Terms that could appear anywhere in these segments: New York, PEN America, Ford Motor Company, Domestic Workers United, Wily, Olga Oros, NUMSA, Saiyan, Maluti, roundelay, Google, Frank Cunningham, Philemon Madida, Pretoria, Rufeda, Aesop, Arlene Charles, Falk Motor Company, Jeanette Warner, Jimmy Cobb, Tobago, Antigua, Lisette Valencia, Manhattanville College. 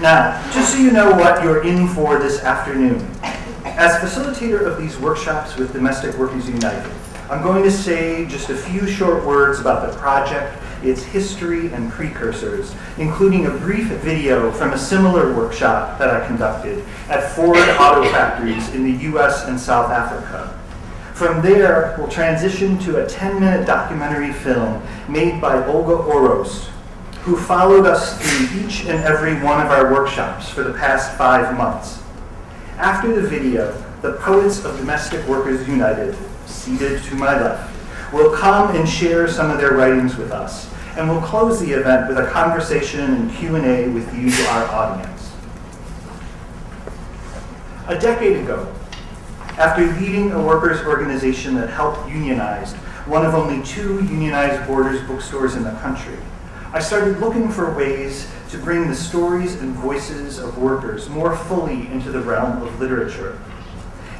Now, just so you know what you're in for this afternoon, as facilitator of these workshops with Domestic Workers United, I'm going to say just a few short words about the project, its history and precursors, including a brief video from a similar workshop that I conducted at Ford auto factories in the US and South Africa. From there, we'll transition to a 10-minute documentary film made by Olga Oros, who followed us through each and every one of our workshops for the past 5 months. After the video, the poets of Domestic Workers United, seated to my left, will come and share some of their writings with us, and we'll close the event with a conversation and Q&A with you, our audience. A decade ago, after leading a workers' organization that helped unionize one of only 2 unionized Borders bookstores in the country, I started looking for ways to bring the stories and voices of workers more fully into the realm of literature.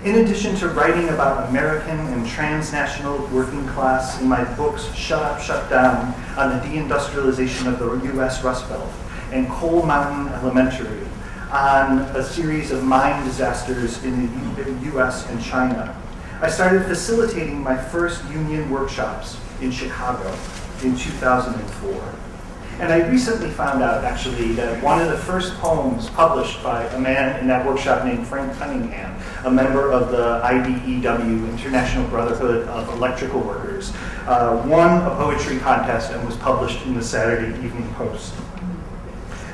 In addition to writing about American and transnational working class in my books Shut Up, Shut Down on the Deindustrialization of the U.S. Rust Belt and Coal Mountain Elementary on a series of mine disasters in the U.S. and China, I started facilitating my first union workshops in Chicago in 2004. And I recently found out, actually, that one of the first poems published by a man in that workshop named Frank Cunningham, a member of the IBEW, International Brotherhood of Electrical Workers, won a poetry contest and was published in the Saturday Evening Post.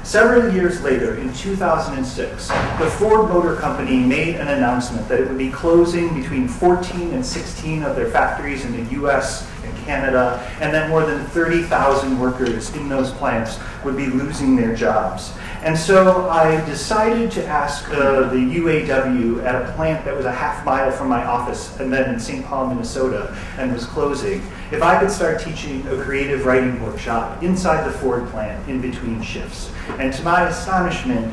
Several years later, in 2006, the Ford Motor Company made an announcement that it would be closing between 14 and 16 of their factories in the US and Canada, and that more than 30,000 workers in those plants would be losing their jobs. And so I decided to ask the UAW at a plant that was a half-mile from my office and then in St. Paul, Minnesota, and was closing, if I could start teaching a creative writing workshop inside the Ford plant in between shifts. And to my astonishment,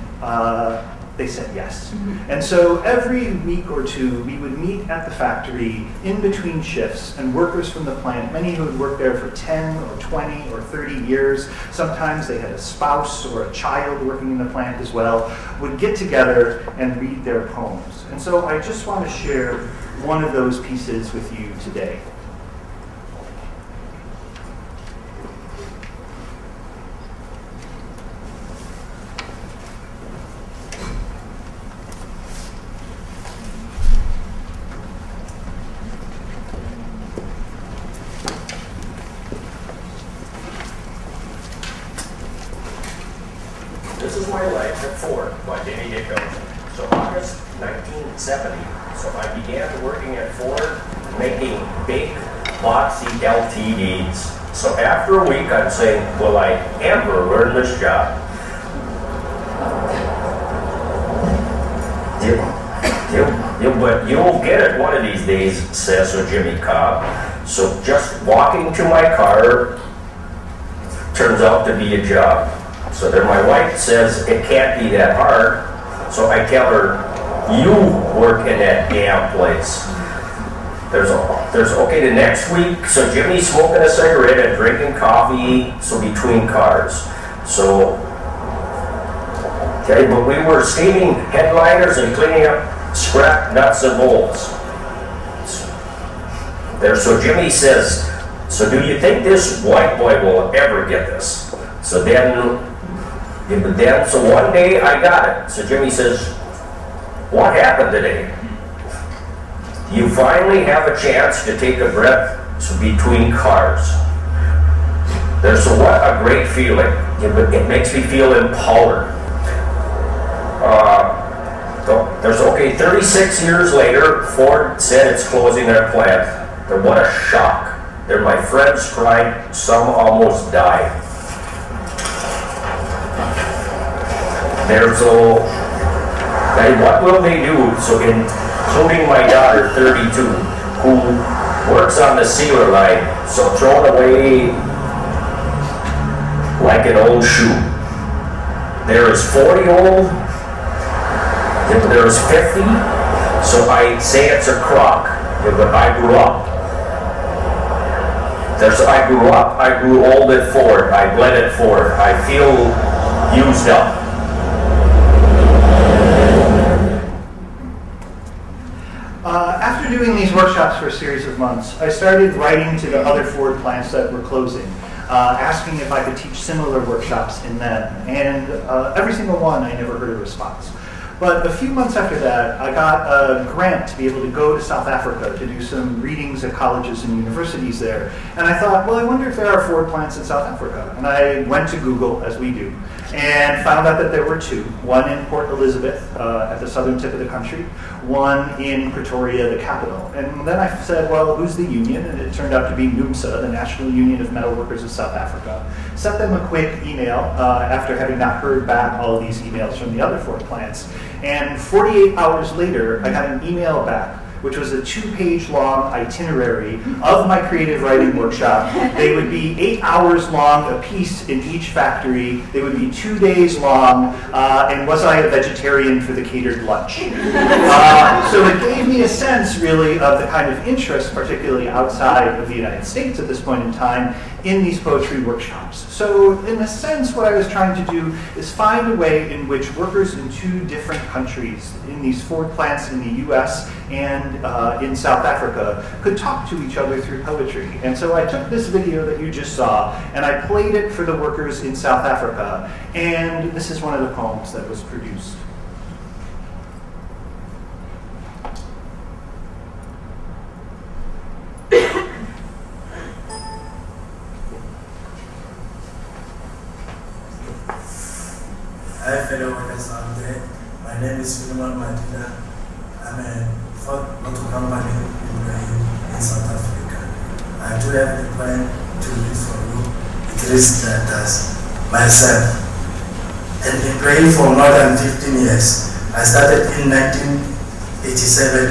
they said yes. And so every week or two, we would meet at the factory in between shifts, and workers from the plant, many who had worked there for 10 or 20 or 30 years, sometimes they had a spouse or a child working in the plant as well, would get together and read their poems. And so I just want to share one of those pieces with you today. Saying, will I ever learn this job? But you'll get it one of these days, says Jimmy Cobb. So just walking to my car turns out to be a job. So then my wife says, it can't be that hard. So I tell her, you work in that damn place. Okay, the next week, so Jimmy's smoking a cigarette and drinking coffee, so between cars. So, okay, but we were steaming headliners and cleaning up scrap nuts and bolts. So Jimmy says, so do you think this white boy will ever get this? So so one day I got it. So Jimmy says, what happened today? You finally have a chance to take a breath between cars. There's what a great feeling. It makes me feel empowered. Okay, 36 years later, Ford said it's closing their plant. What a shock. They're my friends cried, some almost died. What will they do? So including my daughter, 32, who works on the sealer line, so thrown away like an old shoe. There is 40-year-old, there is 50, so I say it's a crock, but I grew up. I grew old at Ford, I bled at Ford, I feel used up. workshops for a series of months, I started writing to the other Ford plants that were closing, asking if I could teach similar workshops in them. And every single one, I never heard a response. But a few months after that, I got a grant to be able to go to South Africa to do some readings at colleges and universities there. And I thought, well, I wonder if there are Ford plants in South Africa. And I went to Google, as we do, and found out that there were two. One in Port Elizabeth, at the southern tip of the country. One in Pretoria, the capital. And then I said, well, who's the union? And it turned out to be NUMSA, the National Union of Metal Workers of South Africa. Sent them a quick email after having not heard back all of these emails from the other Ford plants. And 48 hours later, I got an email back, which was a 2-page-long itinerary of my creative writing workshop. They would be 8 hours long a piece in each factory. They would be 2 days long. And was I a vegetarian for the catered lunch? So it gave me a sense, really, of the kind of interest, particularly outside of the United States at this point in time, in these poetry workshops. So in a sense, what I was trying to do is find a way in which workers in two different countries, in these Ford plants in the US and in South Africa, could talk to each other through poetry. And so I took this video that you just saw, and I played it for the workers in South Africa. And this is one of the poems that was produced. Hi fellow workers out there, my name is Philemon Madida. I'm a Ford Motor Company in South Africa. I do have the plan to read for you. It is that as myself. And been praying for more than 15 years. I started in 1987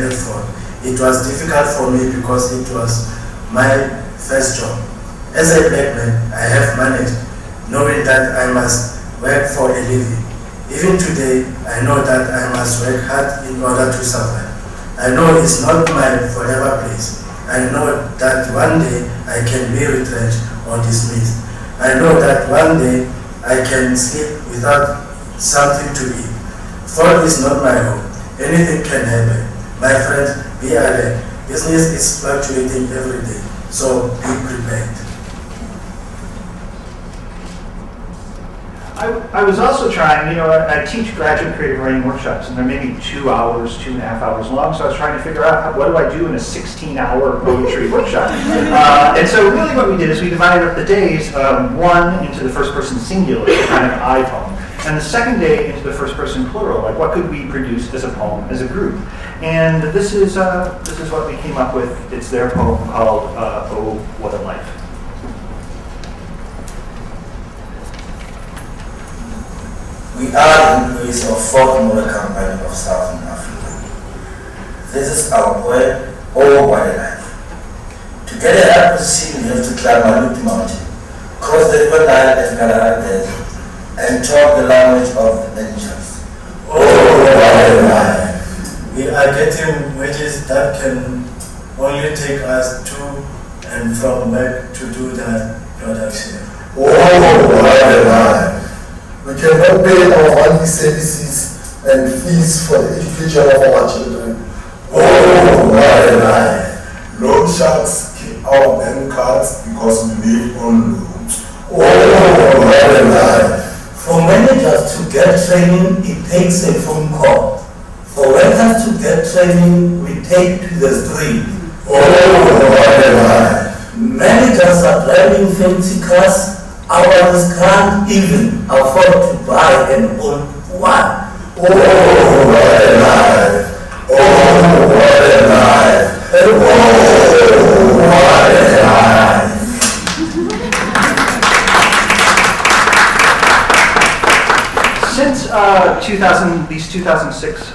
at Ford. It was difficult for me because it was my first job. As a black man, I have managed, knowing that I must work for a living. Even today, I know that I must work hard in order to survive. I know it's not my forever place. I know that one day I can be retrenched or dismissed. I know that one day I can sleep without something to eat. Ford is not my home. Anything can happen. My friends, be alert. Business is fluctuating every day, so be prepared. I was also trying, you know, I teach graduate creative writing workshops, and they're maybe 2 hours, 2.5 hours long, so I was trying to figure out, what do I do in a 16-hour poetry workshop? And so really what we did is we divided up the days, one into the first-person singular, kind of I poem, and the second day into the first-person plural, like what could we produce as a poem, as a group? And this is what we came up with. It's their poem called Oh, What a Life. We are employees of Falk Motor Company of Southern Africa. This is our poem, Oh, What a Life. To get a high position, we have to climb Maluti Mountain, cross the river Nile and Kalahari Desert, and talk the language of the angels. Oh, what a life! We are getting wages that can only take us to and from back to do that production. Oh, what a life! We cannot pay our monthly services and fees for the education of our children. Oh, what a life! Loan sharks keep our bank cards because we live on loans. Oh, what a life! For managers to get training, it takes a phone call. For workers to get training, we take to the street. Oh, what a life! Managers are driving fancy cars. Ours can't even afford to buy an old one. Oh, what a life! Oh, what a life! Oh, what a life! Since these 2006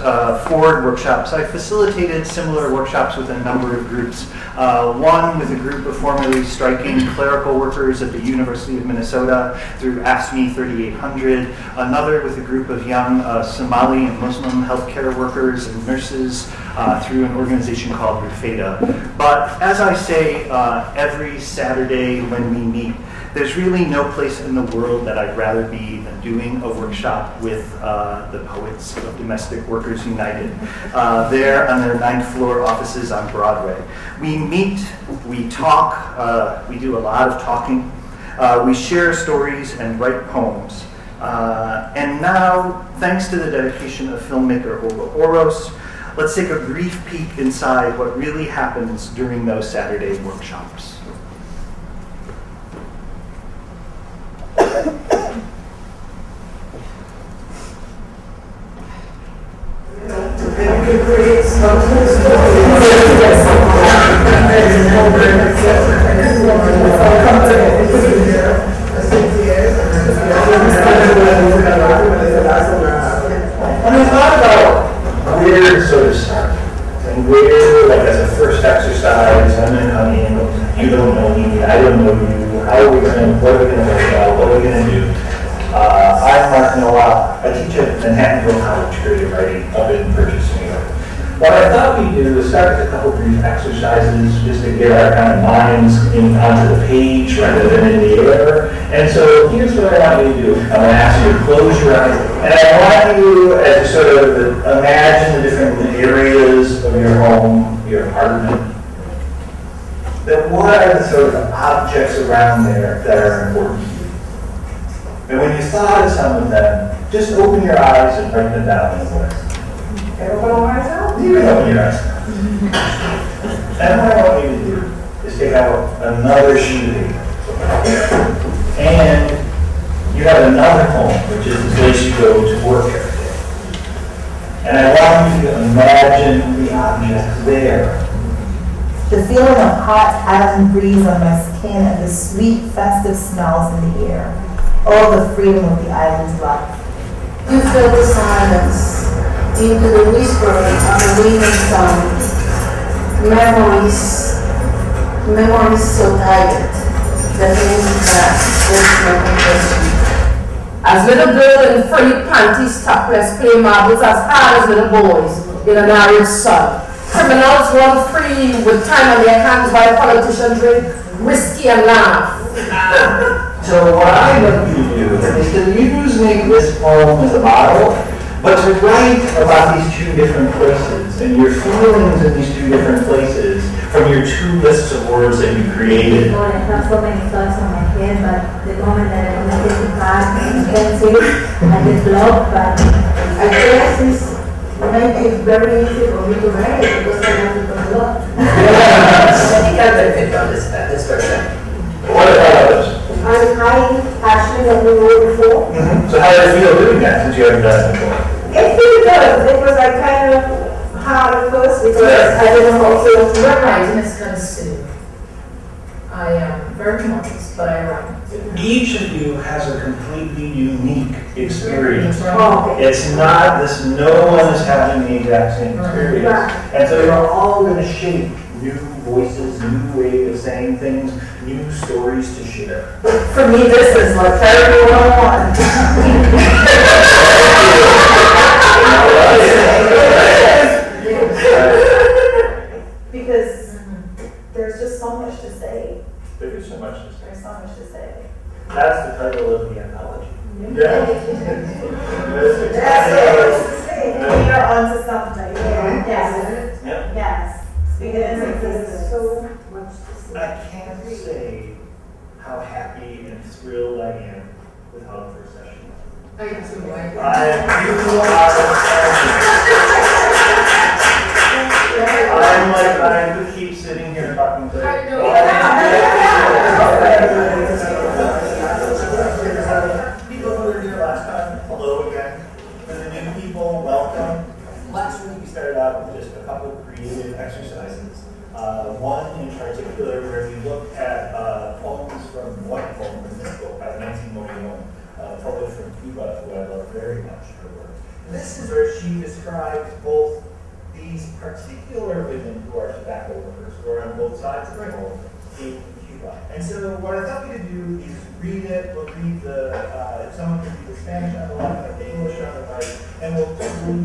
Ford workshops, I facilitated similar workshops with a number of groups. One with a group of formerly striking clerical workers at the University of Minnesota through AFSCME 3800. Another with a group of young Somali and Muslim healthcare workers and nurses through an organization called Rufeda. But as I say every Saturday when we meet, There's really no place in the world that I'd rather be than doing a workshop with the poets of Domestic Workers United. They're on their 9th floor offices on Broadway. We meet, we talk, we do a lot of talking. We share stories and write poems. And now, thanks to the dedication of filmmaker Olga Oros, let's take a brief peek inside what really happens during those Saturday workshops. I'm Mark Nowak. I teach at Manhattanville College, creative writing up in Purchase, New York. What I thought we'd do is start with a couple brief exercises just to get our kind of minds onto the page rather than in the air. And so here's what I want you to do. I'm going to ask you to close your eyes. And I want you to sort of imagine the different areas of your home, your apartment. Then what are the sort of objects around there that are important? And when you thought of some of them, just open your eyes and write them down in a way. Okay, open all my eyes out? You can open your eyes out. And what I want you to do is take out another sheet of paper. And you have another poem, which is the place you go to work every day. And I want you to imagine the objects there. The feeling of hot autumn breeze on my skin and the sweet, festive smells in the air. All the freedom of the island's life. You feel the silence, deep in the whispering of the leaning sun. Memories so tired that they crash with my confession. As little girls in frilly panties, topless, play marbles as hard as little boys in an Irish sun. Criminals run free with time on their hands while politicians drink whiskey and laugh. So what I want you to do is to use maybe this poem as a model, but to write about these two different places and your feelings in these two different places from your two lists of words that you created. Boy, I've got so many thoughts on my head, but the moment that I'm going to take it back, I can't see it, I get blocked, but I guess it's very easy for me to write it because I have to come along. I think I benefit from this person. What about others? I'm highly passionate as we were before. Mm-hmm. So how did you feel doing that since you haven't done it before? It feels good. It was like kind of hard at first because I didn't know how to do it. Writing is kind of silly. I am very conscious, but I write. Each of you has a completely unique experience. Right. It's not this, no one is having the exact same experience. Right. And so you're all going to shape new voices, new ways of saying things, new stories to share. For me, this is like therapy 101. Because there's just so much to say. There's so much to say. That's the title of the anthology. Mm-hmm. Yeah. We are onto something. Yeah. Yes. Yeah. Yes. Because there's so much to say. I can't say how happy and thrilled I am with how the first session was. I am too. I could keep sitting here talking to you. I know. People who were here last time, hello again. For the new people, welcome. Last week we started out with just a couple of creative exercises. One in particular where we looked at poems from one poem in this book by 1901, a poet from Cuba who I love very much, her work. This is where she describes both these particular women who are tobacco workers, who are on both sides of the world in Cuba. And so what I thought we could do is read it, we'll read the, if someone can read the Spanish underline or the English underline, and we'll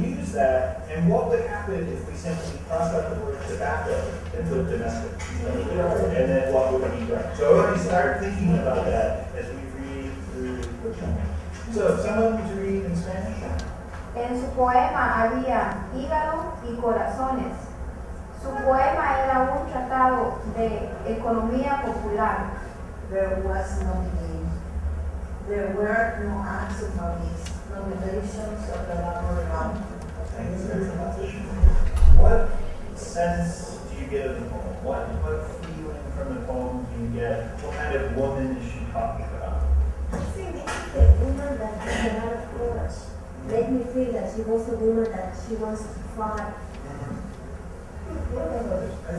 use that. And what would happen if we simply crossed out the word tobacco and put domestic? And then what would be done? So already start thinking about that as we read through the chapter. So someone would read in Spanish? En su poema había hígado y corazones. Su poema era un tratado de economía popular. There was no name. There were no acts of police, no relations of the labor law. What sense do you get of the poem? What feeling from the poem do you get? What kind of woman is she talking about? I think the woman that had a lot of courage made me feel that she was a woman that she wants to fight. I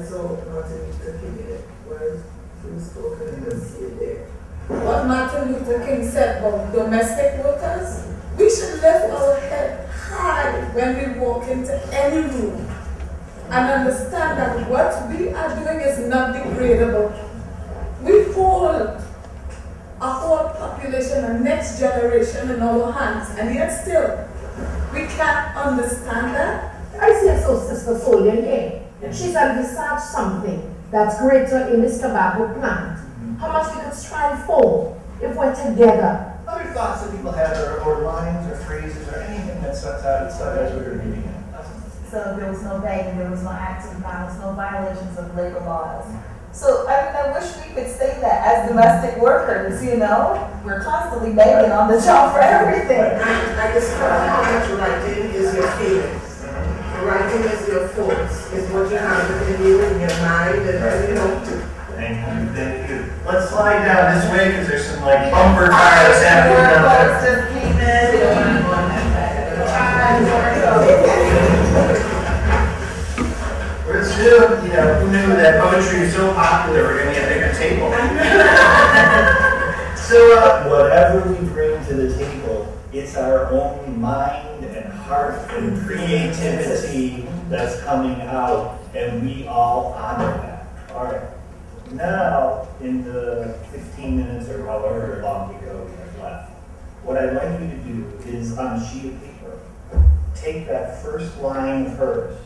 saw Martin Luther King in it, whereas she was talking and didn't see it there. What Martin Luther King said about domestic workers, we should lift our head high when we walk into any room and understand that what we are doing is not degradable. We hold a whole population, a next generation in our hands, and yet still we can't understand that. I see a Sister Solian here. She's envisaged something that's greater in this tobacco plant. How much we can strive for if we're together. Other thoughts that people have or lines or phrases or anything that sets out itself as we were reading it. So there was no begging, there was no acts of violence, no violations of labor laws. So I wish we could say that as domestic workers, you know? We're constantly begging on the job for everything. I describe how much writing is your feelings. Writing is your force, is what you have within you in your mind, and you know. Thank you. Let's slide down this way because there's some like bumper cars happening down there. We're still, you know, who knew that poetry is so popular? We're gonna get a bigger table. So whatever we bring to the table, it's our own mind and heart and creativity that's coming out, and we all honor that. All right. Now, in the 15 minutes or however long we go left, what I'd like you to do is, on a sheet of paper, take that first line of hers,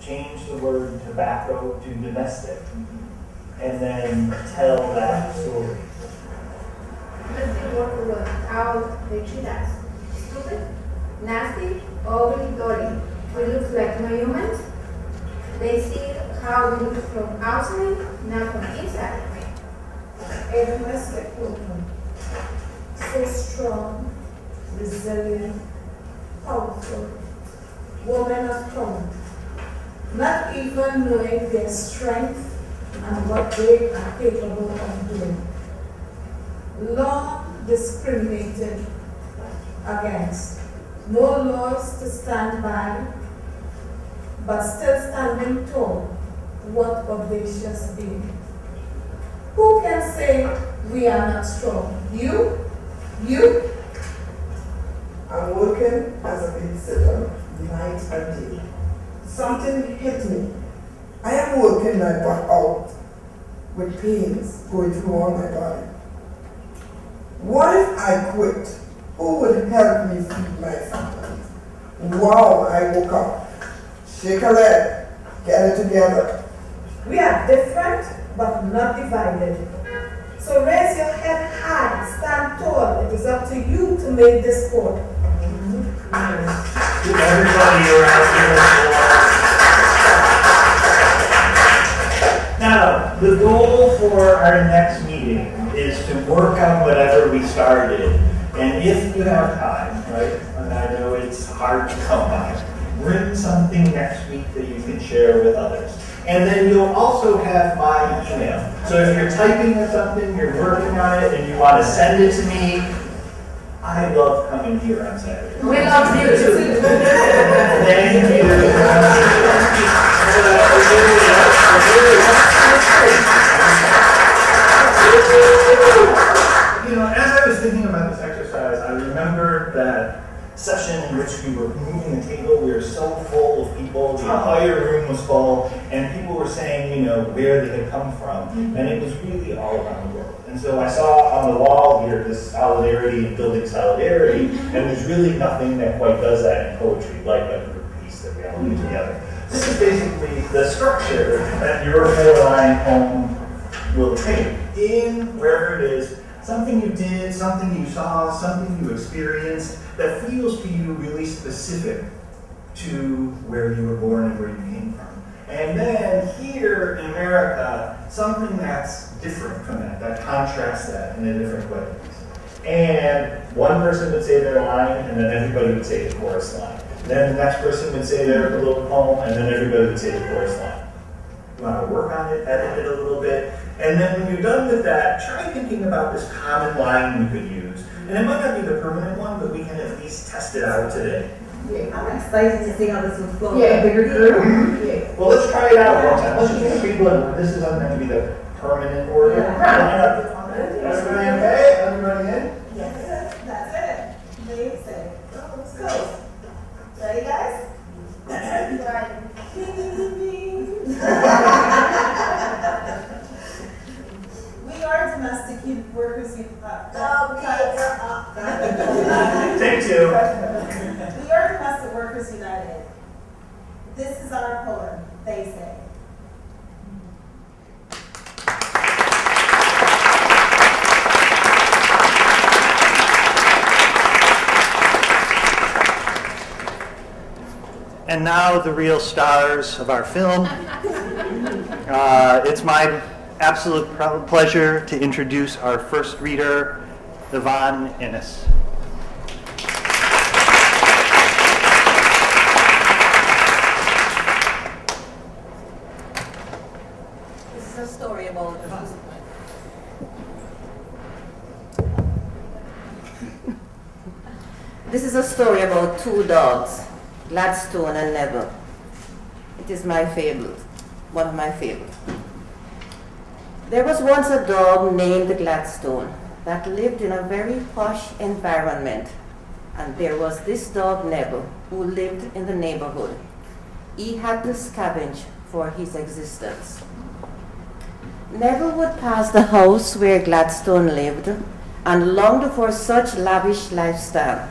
change the word tobacco to domestic, and then tell that story. Domestic worker was how they treat us. Stupid, nasty, ugly, dirty. We look like no humans. They see how we look from outside, not from inside. A domestic woman, so strong, resilient, powerful, woman of color, not even knowing their strength and what they are capable of doing. Long discriminated against, no laws to stand by, but still standing tall. What audacious being! Who can say we are not strong? You? I'm working as a babysitter night and day. Something hit me. I am working my butt out with pains going through all my body. What if I quit? Who would help me feed my family? Wow, I woke up. Shake a leg. Get it together. We are different, but not divided. So raise your head high, stand tall. It is up to you to make this sport. Everybody around here. Now, the goal for our next meeting is to work on whatever we started, and if you have time, right, and I know it's hard to come by, bring something next week that you can share with others. And then you'll also have my email. So if you're typing or something, you're working on it, and you want to send it to me, I love coming here on Saturday. We love you too. Thank you. You know, as I was thinking about this exercise, I remembered that session in which we were moving the table. We were so full of people. The entire room was full. And people were saying, you know, where they had come from. And it was really all around the world. And so I saw on the wall here this solidarity and building solidarity, and there's really nothing that quite does that in poetry, like a group piece that we all do together. This is basically the structure that your four-line poem will take in, wherever it is, something you did, something you saw, something you experienced that feels to you really specific to where you were born and where you came from. And then here in America, something that's different from that, that contrasts that in a different way. And one person would say their line, and then everybody would say the chorus line. Then the next person would say their little poem, and then everybody would say the chorus line. You want to work on it, edit it a little bit, and then when you're done with that, try thinking about this common line you could use. And it might not be the permanent one, but we can at least test it out today. Yeah, I'm excited to see how this will flow. Yeah, bigger group. Yeah. Well, let's try it out one time. Let's just people. This is not going to be the permanent order. Yeah. Everybody okay? Everybody in? Yes, that's it. Amazing. Oh, let's go. Ready, guys? We are domestic workers. Take two. We are Domestic Workers United. This is our poem, they say. And now the real stars of our film. It's my absolute pleasure to introduce our first reader, Yvonne Ennis. This is a story about two dogs, Gladstone and Neville. It is my fable, one of my fables. There was once a dog named Gladstone that lived in a very posh environment. And there was this dog, Neville, who lived in the neighborhood. He had to scavenge for his existence. Neville would pass the house where Gladstone lived and longed for such lavish lifestyle.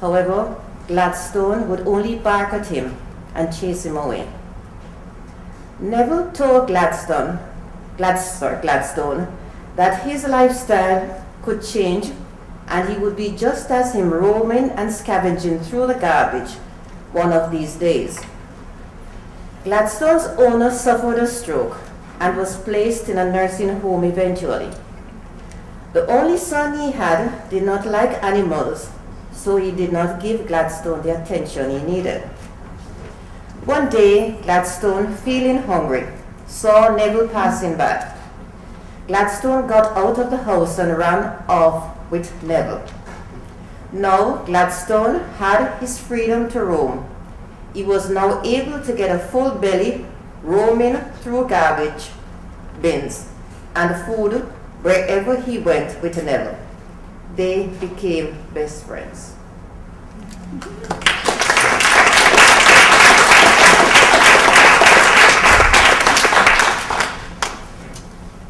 However, Gladstone would only bark at him and chase him away. Neville told Gladstone that his lifestyle could change and he would be just as him, roaming and scavenging through the garbage one of these days. Gladstone's owner suffered a stroke and was placed in a nursing home eventually. The only son he had did not like animals, so he did not give Gladstone the attention he needed. One day, Gladstone, feeling hungry, saw Neville passing by. Gladstone got out of the house and ran off with Neville. Now, Gladstone had his freedom to roam. He was now able to get a full belly, roaming through garbage bins and food wherever he went with Neville. They became best friends.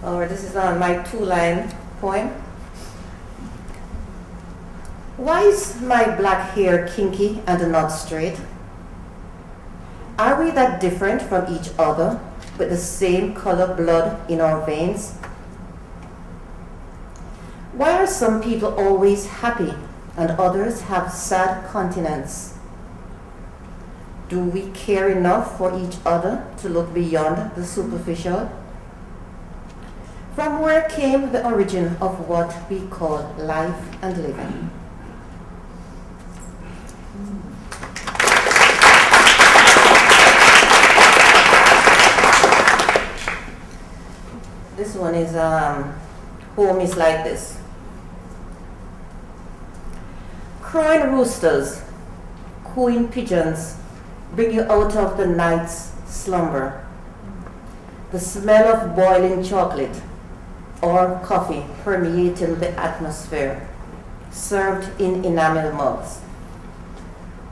Or this is on my two-line poem. Why is my black hair kinky and not straight? Are we that different from each other with the same color blood in our veins? Why are some people always happy and others have sad countenance? Do we care enough for each other to look beyond the superficial? From where came the origin of what we call life and living? This one is, home is like this. Crying roosters, cooing pigeons, bring you out of the night's slumber. The smell of boiling chocolate or coffee permeating the atmosphere, served in enamel mugs.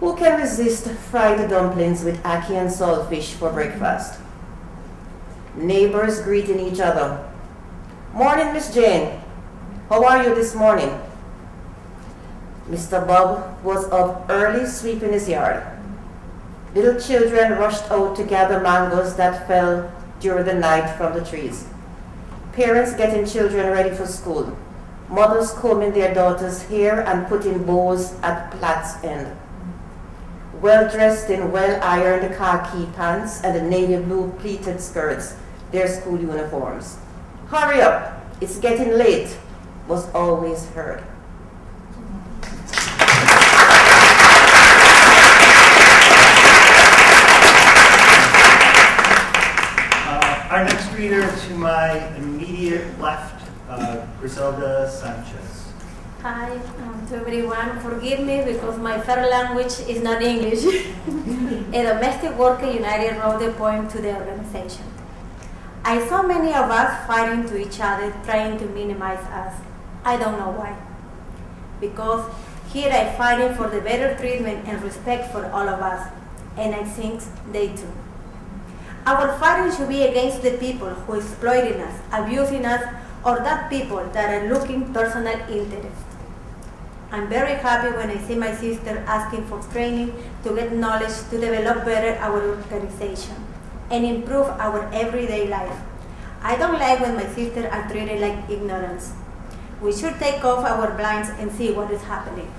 Who can resist fried dumplings with ackee and saltfish for breakfast? Neighbors greeting each other. Morning, Miss Jane. How are you this morning? Mr. Bob was up early sweeping his yard. Little children rushed out to gather mangoes that fell during the night from the trees. Parents getting children ready for school. Mothers combing their daughters' hair and putting bows at plaits end. Well dressed in well-ironed khaki pants and the navy blue pleated skirts, their school uniforms. "Hurry up, it's getting late," was always heard. Our next reader to my immediate left, Griselda Sanchez. Hi to everyone. Forgive me because my third language is not English. A Domestic Workers United wrote the poem to the organization. I saw many of us fighting to each other, trying to minimize us. I don't know why. Because here I'm fighting for the better treatment and respect for all of us, and I think they do. Our fighting should be against the people who are exploiting us, abusing us, or that people that are looking personal interest. I'm very happy when I see my sister asking for training to get knowledge to develop better our organization and improve our everyday life. I don't like when my sisters are treated like ignorance. We should take off our blinds and see what is happening.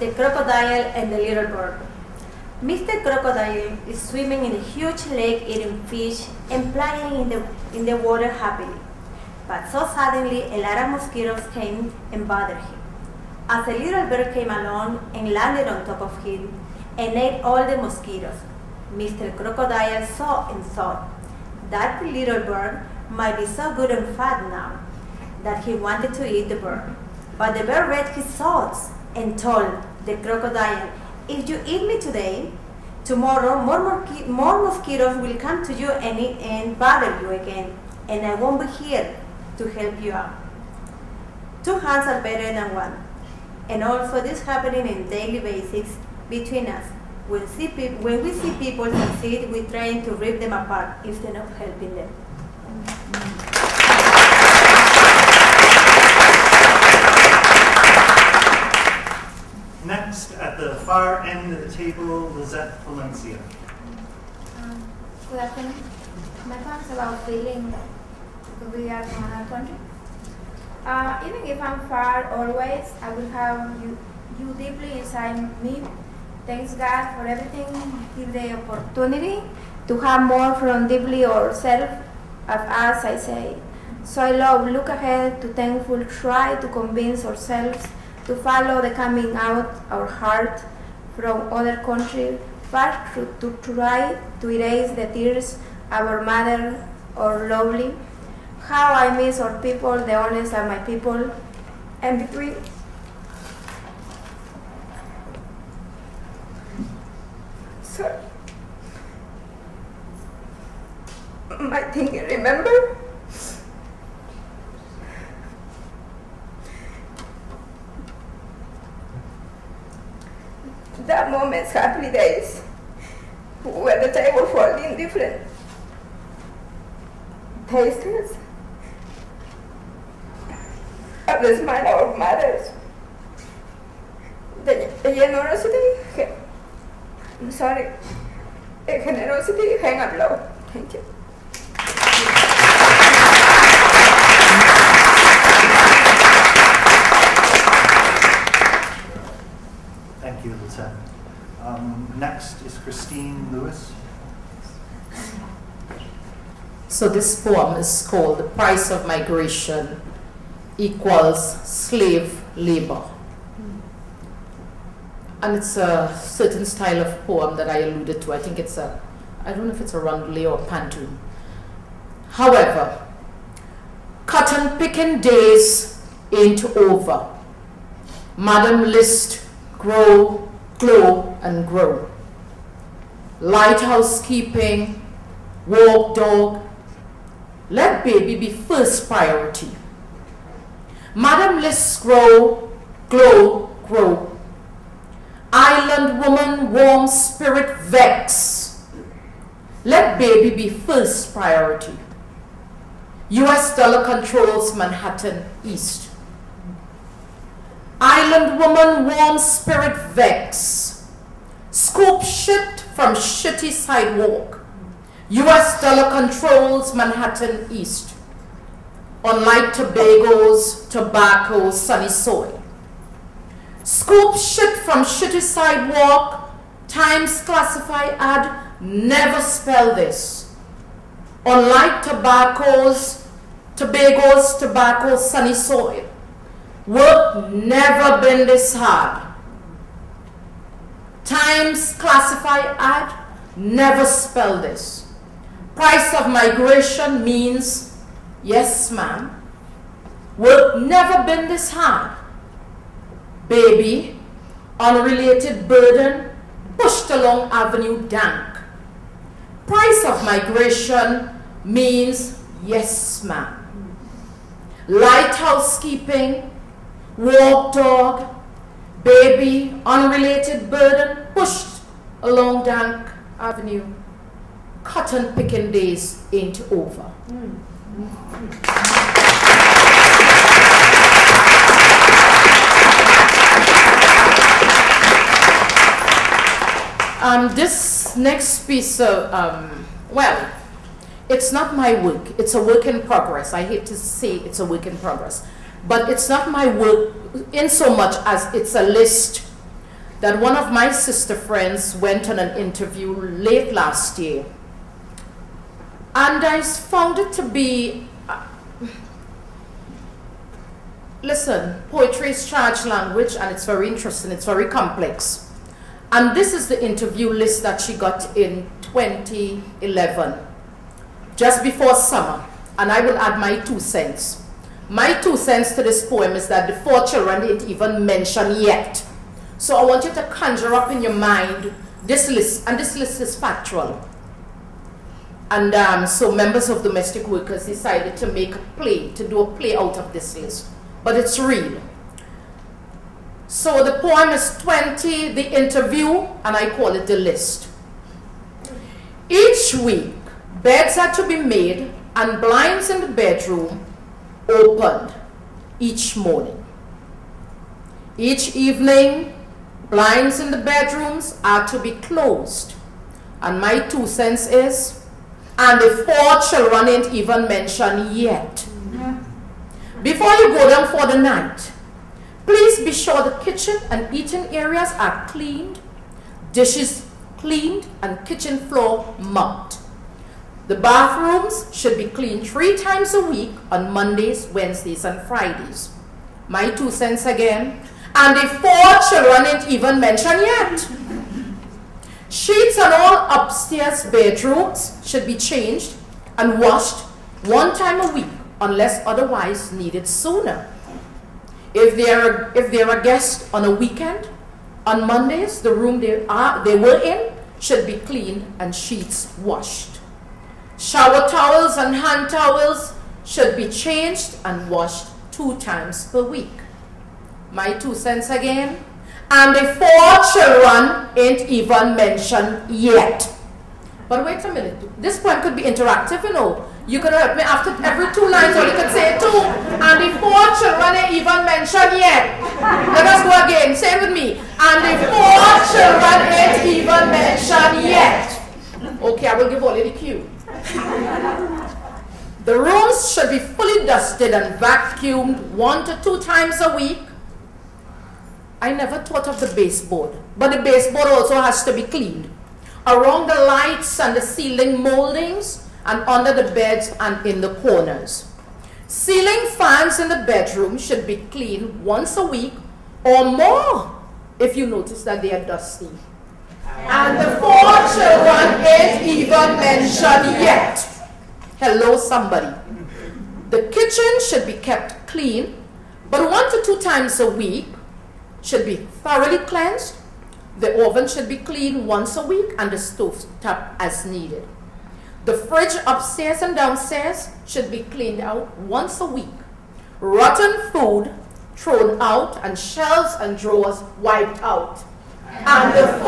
The crocodile and the little bird. Mr. Crocodile is swimming in a huge lake, eating fish and playing in the water happily. But so suddenly, a lot of mosquitoes came and bothered him. As a little bird came along and landed on top of him and ate all the mosquitoes, Mr. Crocodile saw and thought, that little bird might be so good and fat now, that he wanted to eat the bird. But the bird read his thoughts and told the crocodile, "If you eat me today, tomorrow more mosquitoes will come to you and bother you again, and I won't be here to help you out. Two hands are better than one." And also this happening in daily basis between us. When we see people succeed, we're trying to rip them apart instead of helping them. Next, at the far end of the table, Lisette Valencia. Good afternoon. My point is about feeling that we are from another country. Even if I'm far always, I will have you deeply inside me. Thanks God for everything. Give the opportunity to have more from deeply ourselves of us, I say. So I love, look ahead, to thankful, try to convince ourselves to follow the coming out our heart from other countries, far to try to erase the tears of our mother or lovely. How I miss our people, the honest of my people, and between. Sorry. I think you remember. That moment's happy days, where the table falls in different tastes of the smile of our mothers, the generosity. I'm sorry, the generosity. Hang up low. Thank you. Thank you, Lisa. Next is Christine Lewis. So this poem is called "The Price of Migration Equals Slave Labor." And it's a certain style of poem that I alluded to. I think it's a, I don't know if it's a roundelay or pantoum. However, cotton picking days ain't over. Madam List, grow, glow, and grow. Lighthouse keeping, walk dog, let baby be first priority. Madam List, grow, glow, grow. Island woman, warm spirit, vex. Let baby be first priority. US dollar controls Manhattan East. Island woman, warm spirit vex. Scoop shipped from shitty sidewalk. US dollar controls Manhattan East. Unlike Tobago's tobacco, sunny soil. Scoop shit from shitty sidewalk. Times classify ad. Never spell this. Unlike Tobago's tobacco, sunny soil. Work never been this hard. Times classify ad. Never spell this. Price of migration means, yes ma'am, work never been this hard. Baby, unrelated burden, pushed along Avenue Dank. Price of migration means, yes ma'am. Lighthouse keeping, walk dog, baby, unrelated burden, pushed along Dank Avenue. Cotton picking days ain't over. Mm. This next piece of, well, it's not my work. It's a work in progress. I hate to say it's a work in progress. But it's not my work in so much as it's a list that one of my sister friends went on an interview late last year. And I found it to be, listen, poetry is charged language and it's very interesting, it's very complex. And this is the interview list that she got in 2011, just before summer. And I will add my 2 cents. My 2 cents to this poem is that the 4 children didn't even mention yet. So I want you to conjure up in your mind this list, and this list is factual. And so members of domestic workers decided to make a play, to do a play out of this list. But it's real. So the poem is 20, the interview, and I call it the list. Each week, beds are to be made and blinds in the bedroom opened each morning. Each evening, blinds in the bedrooms are to be closed. And my 2 cents is, and the 4 children ain't even mentioned yet. Mm-hmm. Before you go down for the night, please be sure the kitchen and eating areas are cleaned, dishes cleaned, and kitchen floor mopped. The bathrooms should be cleaned 3 times a week on Mondays, Wednesdays, and Fridays. My 2 cents again, and the 4 children ain't even mentioned yet. Sheets on all upstairs bedrooms should be changed and washed 1 time a week unless otherwise needed sooner. If they are a guest on a weekend, on Mondays, the room they were in should be cleaned and sheets washed. Shower towels and hand towels should be changed and washed 2 times per week. My 2 cents again. And the 4 children ain't even mentioned yet. But wait a minute. This poem could be interactive, you know. You could help me after every 2 lines, or you could say 2. And the 4 children ain't even mentioned yet. Let us go again. Say it with me. And the 4 children ain't even mentioned yet. Okay, I will give all the cue. The rooms should be fully dusted and vacuumed 1 to 2 times a week. I never thought of the baseboard, but the baseboard also has to be cleaned. Around the lights and the ceiling moldings and under the beds and in the corners. Ceiling fans in the bedroom should be cleaned 1 a week or more if you notice that they are dusty. And the 4 children ain't even mentioned yet. Hello, somebody. The kitchen should be kept clean, but 1 to 2 times a week, should be thoroughly cleansed. The oven should be cleaned 1 a week and the stove top as needed. The fridge upstairs and downstairs should be cleaned out 1 a week. Rotten food thrown out and shelves and drawers wiped out. And the 4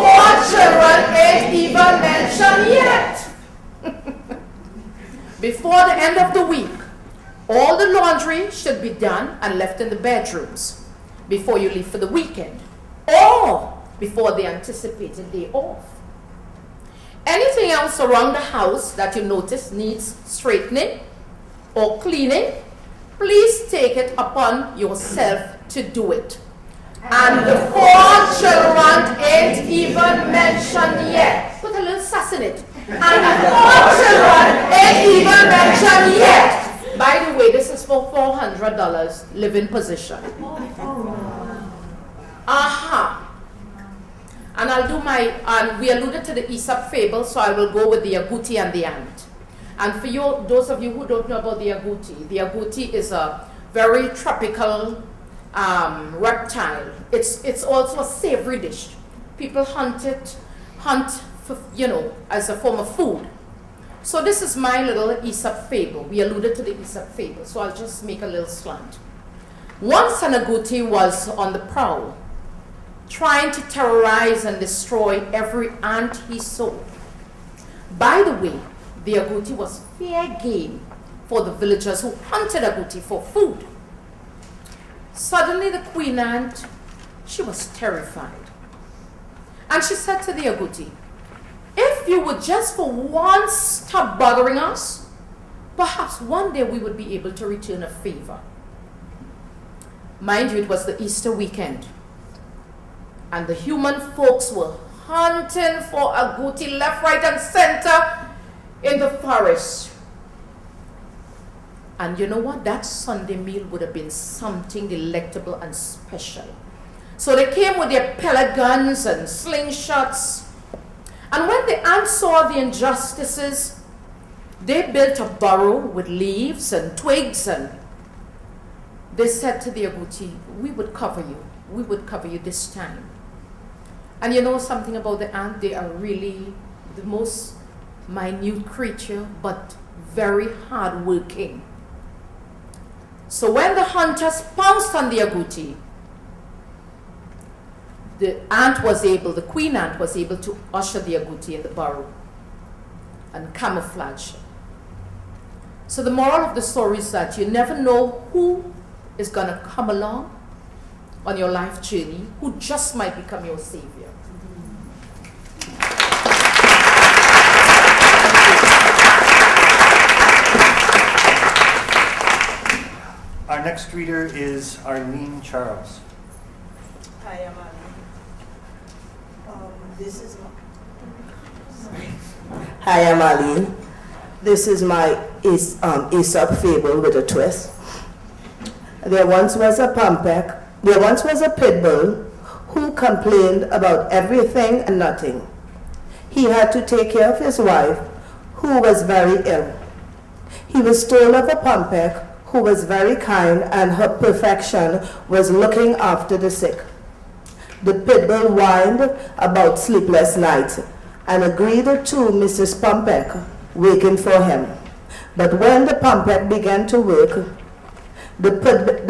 children ain't even mentioned yet. Before the end of the week, all the laundry should be done and left in the bedrooms before you leave for the weekend or before the anticipated day off. Anything else around the house that you notice needs straightening or cleaning, please take it upon yourself to do it. And the four children ain't even mentioned yet. Put a little sass in it. And the four children ain't even mentioned yet. By the way, this is for $400 living position. And I'll do my, and we alluded to the Aesop fable, so I will go with the agouti and the ant. And for you, those of you who don't know about the agouti is a very tropical reptile. It's also a savory dish. People hunt it, for, you know, as a form of food. So this is my little Aesop fable. We alluded to the Aesop fable, so I'll just make a little slant. Once an agouti was on the prowl, trying to terrorize and destroy every ant he saw. By the way, the agouti was fair game for the villagers who hunted agouti for food. Suddenly the queen ant, she was terrified. And she said to the agouti, if you would just for once stop bothering us, perhaps one day we would be able to return a favor. Mind you, it was the Easter weekend. And the human folks were hunting for agouti left, right, and center in the forest. And you know what? That Sunday meal would have been something delectable and special. So they came with their pellet guns and slingshots. And when the ants saw the injustices, they built a burrow with leaves and twigs. And they said to the agouti, we would cover you. We would cover you this time. And you know something about the ant? They are really the most minute creature, but very hardworking. So when the hunters pounced on the agouti, the queen ant was able to usher the agouti in the burrow and camouflage. So the moral of the story is that you never know who is going to come along on your life journey, who just might become your savior. Our next reader is Arlene Charles. Hi, I'm Arlene. Hi, I'm Arlene. This is my Aesop fable with a twist. There once was a pit bull who complained about everything and nothing. He had to take care of his wife, who was very ill. He was told of a Pompeck who was very kind, and her perfection was looking after the sick. The pit bull whined about sleepless nights and agreed to Mrs. Pompeck waking for him. But when the Pompeck began to work, when the Pompeck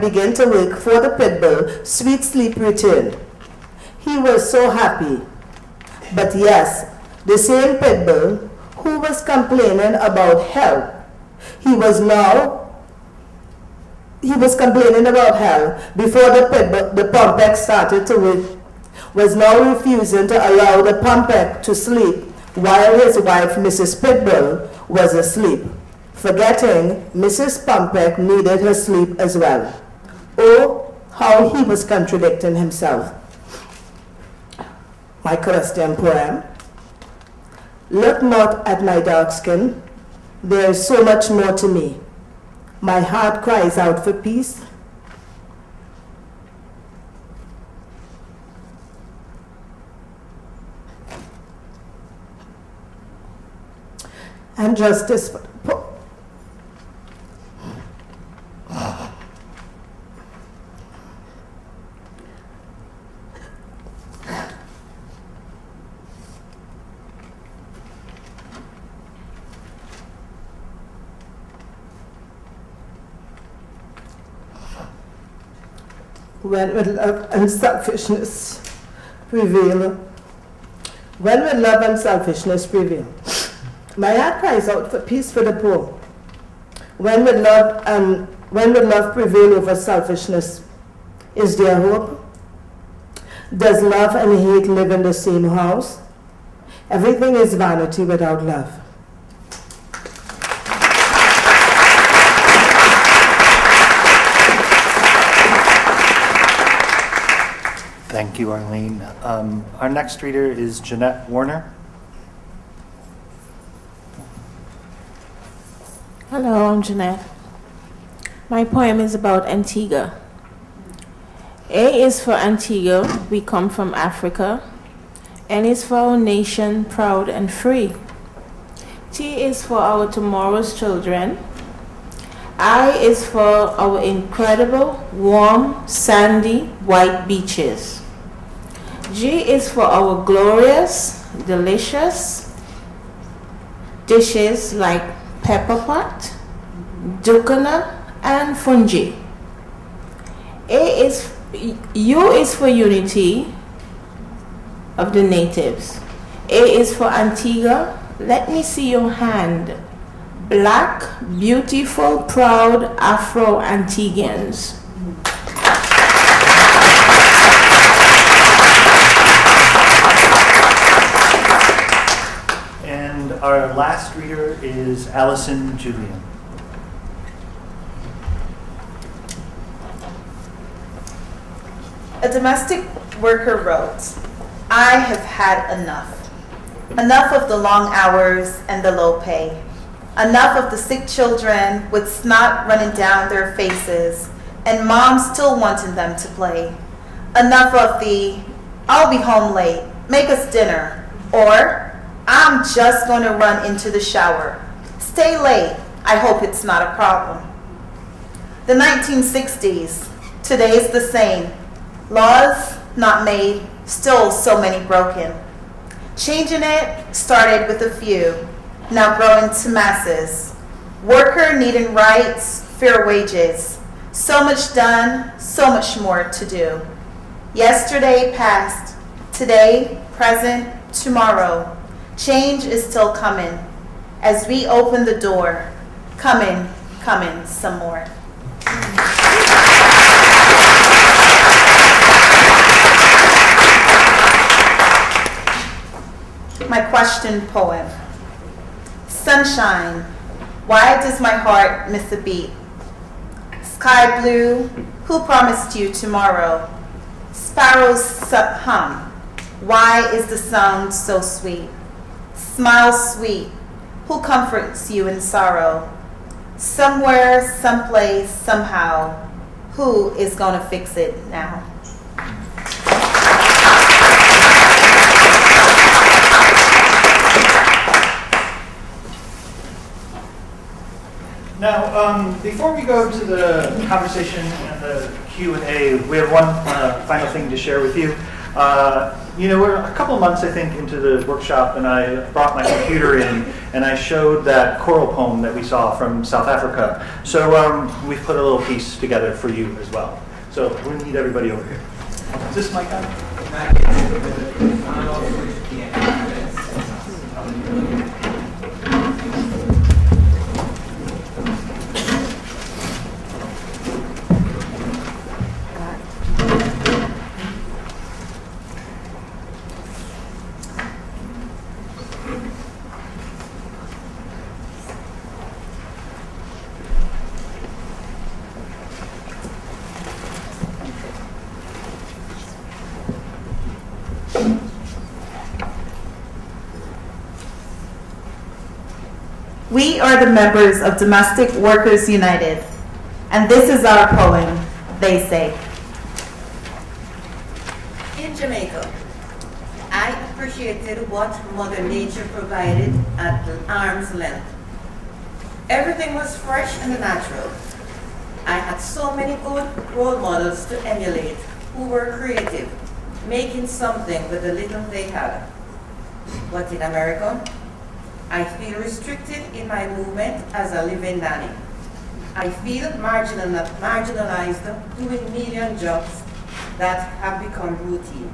began to work for the pit bull, sweet sleep returned. He was so happy. But yes, the same pit bull who was complaining about hell. He was complaining about hell before the Pompeck started to work, was now refusing to allow the Pompeck to sleep while his wife, Mrs. Pitbull, was asleep, forgetting Mrs. Pompeck needed her sleep as well. Oh, how he was contradicting himself. My Christian poem. Look not at my dark skin. There is so much more to me. My heart cries out for peace. And justice when love and selfishness prevail, when love and selfishness prevail. My heart cries out for peace for the poor. When will love prevail over selfishness? Is there hope? Does love and hate live in the same house? Everything is vanity without love. Thank you, Arlene. Our next reader is Jeanette Warner. Hello, I'm Jeanette. My poem is about Antigua. A is for Antigua, we come from Africa. N is for our nation, proud and free. T is for our tomorrow's children. I is for our incredible, warm, sandy, white beaches. G is for our glorious, delicious dishes like pepper pot, dukkana, and fungi. U is for unity of the natives. A is for Antigua, let me see your hand. Black, beautiful, proud Afro-Antiguans. And our last reader is Allison Julian. A domestic worker wrote, I have had enough. Enough of the long hours and the low pay. Enough of the sick children with snot running down their faces and mom still wanting them to play. Enough of the, I'll be home late, make us dinner, or I'm just going to run into the shower. Stay late, I hope it's not a problem. The 1960s, today's the same. Laws not made, still so many broken. Changing it started with a few, now growing to masses. Worker needing rights, fair wages. So much done, so much more to do. Yesterday passed, today, present, tomorrow. Change is still coming as we open the door. Coming, coming some more. My question poem. Sunshine, why does my heart miss a beat? Sky blue, who promised you tomorrow? Sparrows hum, why is the sound so sweet? Smile sweet, who comforts you in sorrow? Somewhere, someplace, somehow, who is gonna fix it now? Now, before we go to the conversation and the Q&A, we have one final thing to share with you. You know, we're a couple months, I think, into the workshop, and I brought my computer in, and I showed that choral poem that we saw from South Africa. So we've put a little piece together for you as well. So we need everybody over here. Is this mic on? We are the members of Domestic Workers United, and this is our poem, They Say. In Jamaica, I appreciated what Mother Nature provided at arm's length. Everything was fresh and natural. I had so many good role models to emulate who were creative, making something with the little they had. But in America, I feel restricted in my movement as a living nanny. I feel marginalized doing million jobs that have become routine.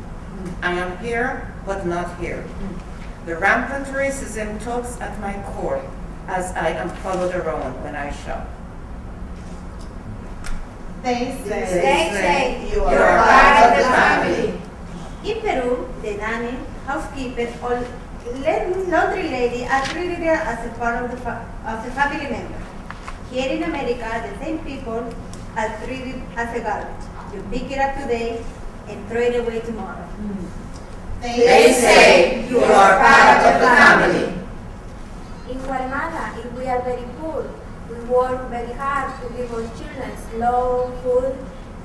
I am here, but not here. The rampant racism tugs at my core as I am followed around when I shop. They say you are part of the family. In Peru, the nanny, housekeeper, or laundry lady are treated as a part of the family member. Here in America, the same people are treated as a garbage. You pick it up today and throw it away tomorrow. They say you are part of the family. In Guatemala, if we are very poor, we work very hard to give our children slow food,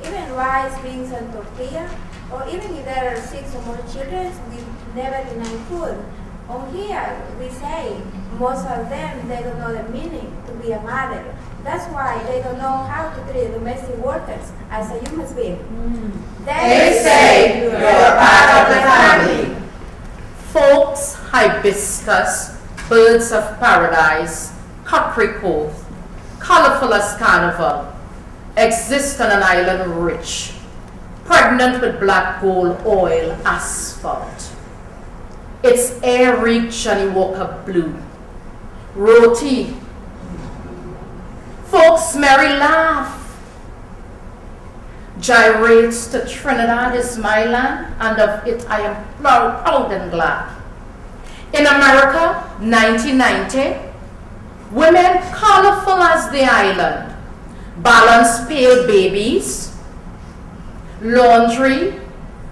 even rice, beans, and tortilla, or even if there are 6 or more children, we never deny food. On here, we say, most of them, they don't know the meaning to be a mother. That's why they don't know how to treat domestic workers as a human being. They say you're part of the family. Folks, hibiscus, birds of paradise, cockerico, colorful as carnival, exist on an island rich, pregnant with black gold, oil, asphalt. Its airy Johnny Walker blue, roti. Folks, merry laugh. Gyrates to Trinidad is my land, and of it I am proud and glad. In America, 1990, women colorful as the island, balance pale babies, laundry,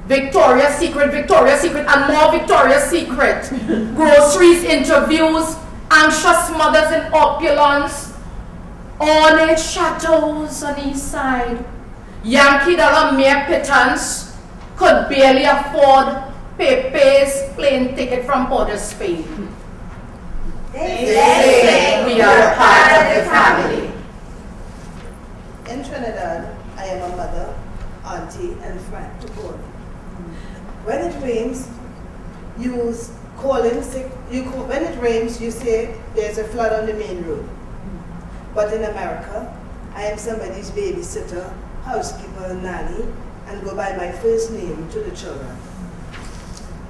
Victoria's Secret, and more Victoria's Secret, groceries, interviews, anxious mothers in opulence, ornate chateaus on each side. Yankee dollar mere pittance could barely afford Pepe's plane ticket from Port of Spain. They say we are part of the family. In Trinidad, I am a mother, auntie, and friend to both. When it rains, you call in sick. When it rains, you say there's a flood on the main road. But in America, I am somebody's babysitter, housekeeper, nanny, and go by my first name to the children.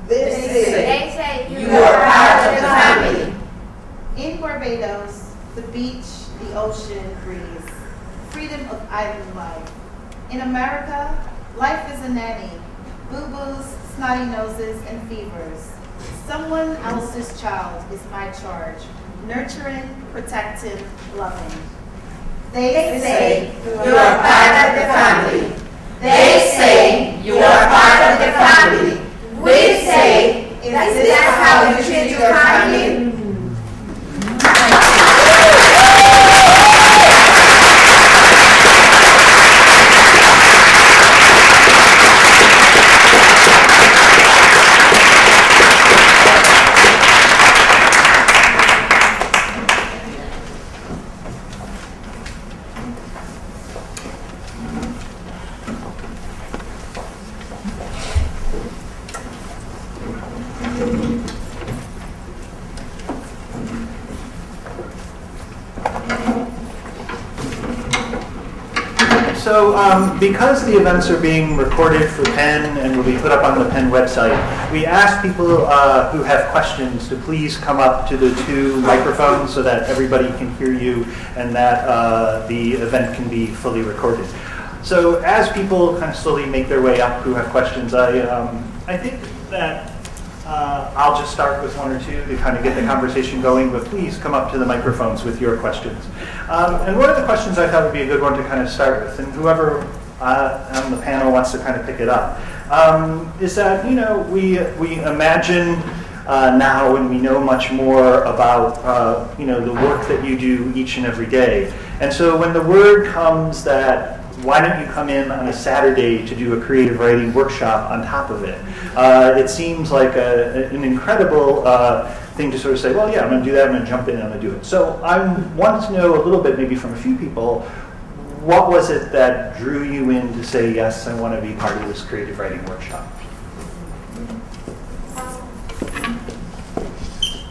They say you are part of the family. In Barbados, the beach, the ocean, breeze, freedom of island life. In America, life is a nanny, boo-boos, snotty noses, and fevers. Someone else's child is my charge, nurturing, protective, loving. They say you are part of the family. They say you are part of the family. We say, is this how you treat your family? Because the events are being recorded for PEN and will be put up on the PEN website, we ask people who have questions to please come up to the two microphones so that everybody can hear you and that the event can be fully recorded. So as people kind of slowly make their way up who have questions, I think that I'll just start with one or two to kind of get the conversation going, but please come up to the microphones with your questions. And one of the questions I thought would be a good one to kind of start with, and whoever on the panel wants to kind of pick it up, is that, you know, we imagine now, and we know much more about, you know, the work that you do each and every day. And so when the word comes that, why don't you come in on a Saturday to do a creative writing workshop on top of it? It seems like an incredible thing to sort of say, well, yeah, I'm going to do that, I'm going to jump in and I'm going to do it. So I want to know a little bit, maybe from a few people, what was it that drew you in to say, yes, I want to be part of this creative writing workshop?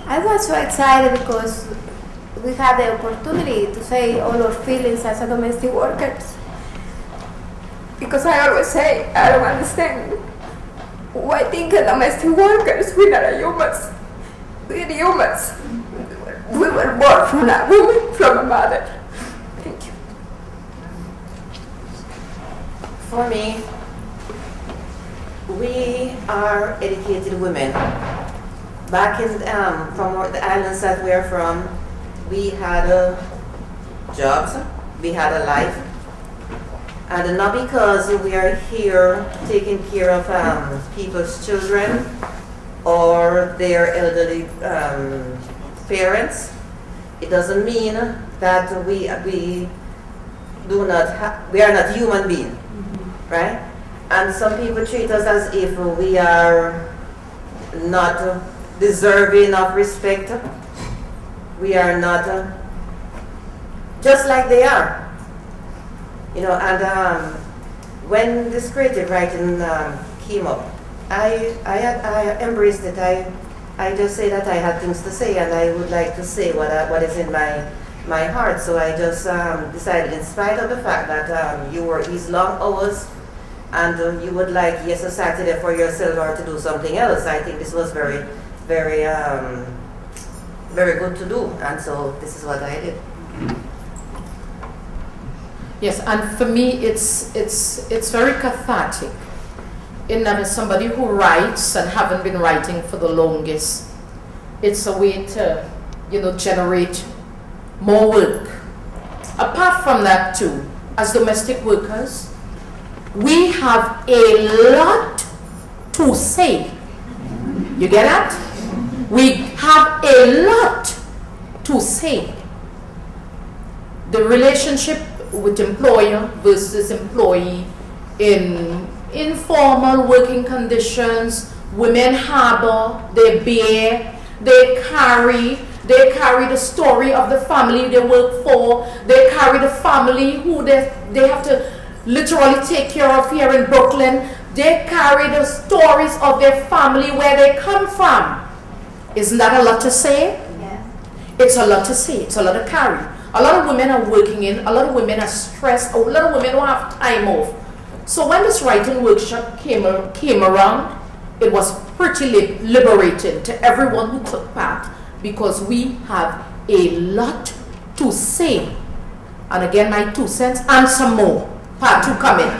I was so excited because we had the opportunity to say all our feelings as a domestic workers. Because I always say, I don't understand Why think domestic workers, we are humans. We are humans. We were born from a woman, from a mother. Thank you. For me, we are educated women. Back in from the islands that we are from, we had jobs, we had a life, and not because we are here taking care of people's children or their elderly parents. It doesn't mean that we are not human beings, mm-hmm. right? And some people treat us as if we are not deserving of respect. We are not just like they are, you know. And when this creative writing came up, I embraced it. I just say that I had things to say, and I would like to say what is in my heart. So I just decided, in spite of the fact that you were these long hours, and you would like a Saturday for yourself or to do something else. I think this was very, very. Very good to do, and so this is what I did. Yes, and for me, it's very cathartic. In that, as somebody who writes and haven't been writing for the longest, it's a way to, you know, generate more work. Apart from that, too, as domestic workers, we have a lot to say. You get that? We have a lot to say. The relationship with employer versus employee in informal working conditions, women harbor, they bear, they carry the story of the family they work for, they carry the family who they have to literally take care of here in Brooklyn, they carry the stories of their family where they come from. Isn't that a lot to say? Yes. It's a lot to say. It's a lot to carry. A lot of women are working in. A lot of women are stressed. A lot of women don't have time off. So when this writing workshop came around, it was pretty liberating to everyone who took part, because we have a lot to say. And again, my 2 cents and some more. Part two coming.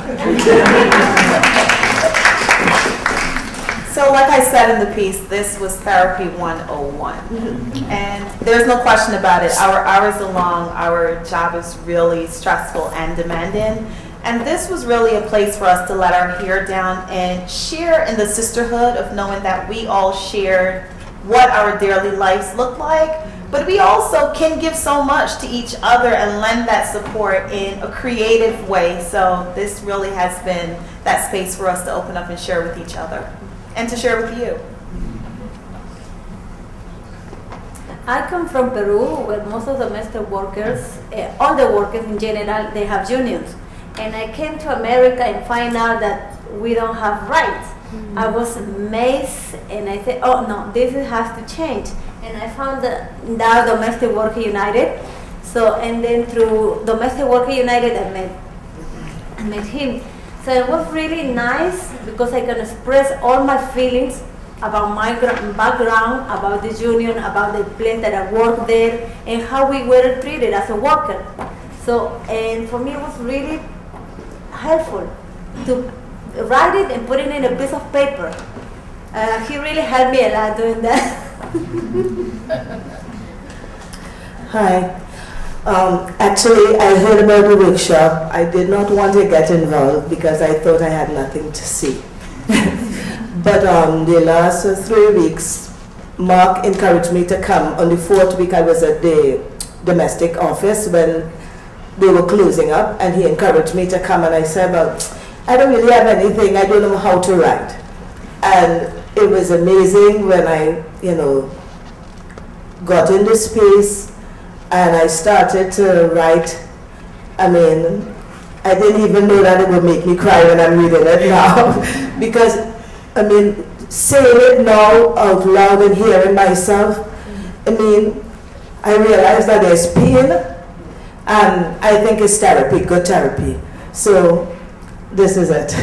So like I said in the piece, this was Therapy 101. Mm-hmm. And there's no question about it. Our hours are long. Our job is really stressful and demanding. And this was really a place for us to let our hair down and share in the sisterhood of knowing that we all shared what our daily lives look like. But we also can give so much to each other and lend that support in a creative way. So this really has been that space for us to open up and share with each other. And to share with you. I come from Peru, where most of the domestic workers, all the workers in general, they have unions. And I came to America and find out that we don't have rights. Mm-hmm. I was amazed, and I said, oh no, this has to change. And I found now Domestic Workers United. So, and then through Domestic Workers United, I met him. So it was really nice because I can express all my feelings about my background, about the union, about the place that I worked there, and how we were treated as a worker. So, and for me it was really helpful to write it and put it in a piece of paper. He really helped me a lot doing that. Hi. Actually, I heard about the workshop. I did not want to get involved because I thought I had nothing to see. But the last 3 weeks, Mark encouraged me to come. On the 4th week, I was at the domestic office when they were closing up, and he encouraged me to come. And I said, well, I don't really have anything. I don't know how to write. And it was amazing when I, you know, got into space. And I started to write. I mean, I didn't even know that it would make me cry when I'm reading it now. Because, I mean, saying it now out loud and hearing myself, I mean, I realized that there's pain, and I think it's therapy, good therapy. So, this is it.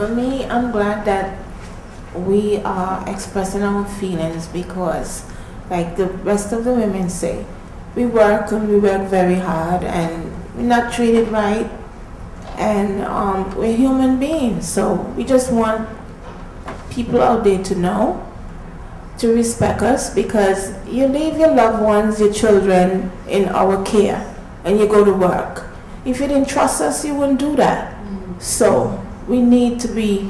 For me, I'm glad that we are expressing our feelings because, like the rest of the women say, we work and we work very hard and we're not treated right, and we're human beings. So we just want people out there to know, to respect us, because you leave your loved ones, your children in our care and you go to work. If you didn't trust us, you wouldn't do that. So we need to be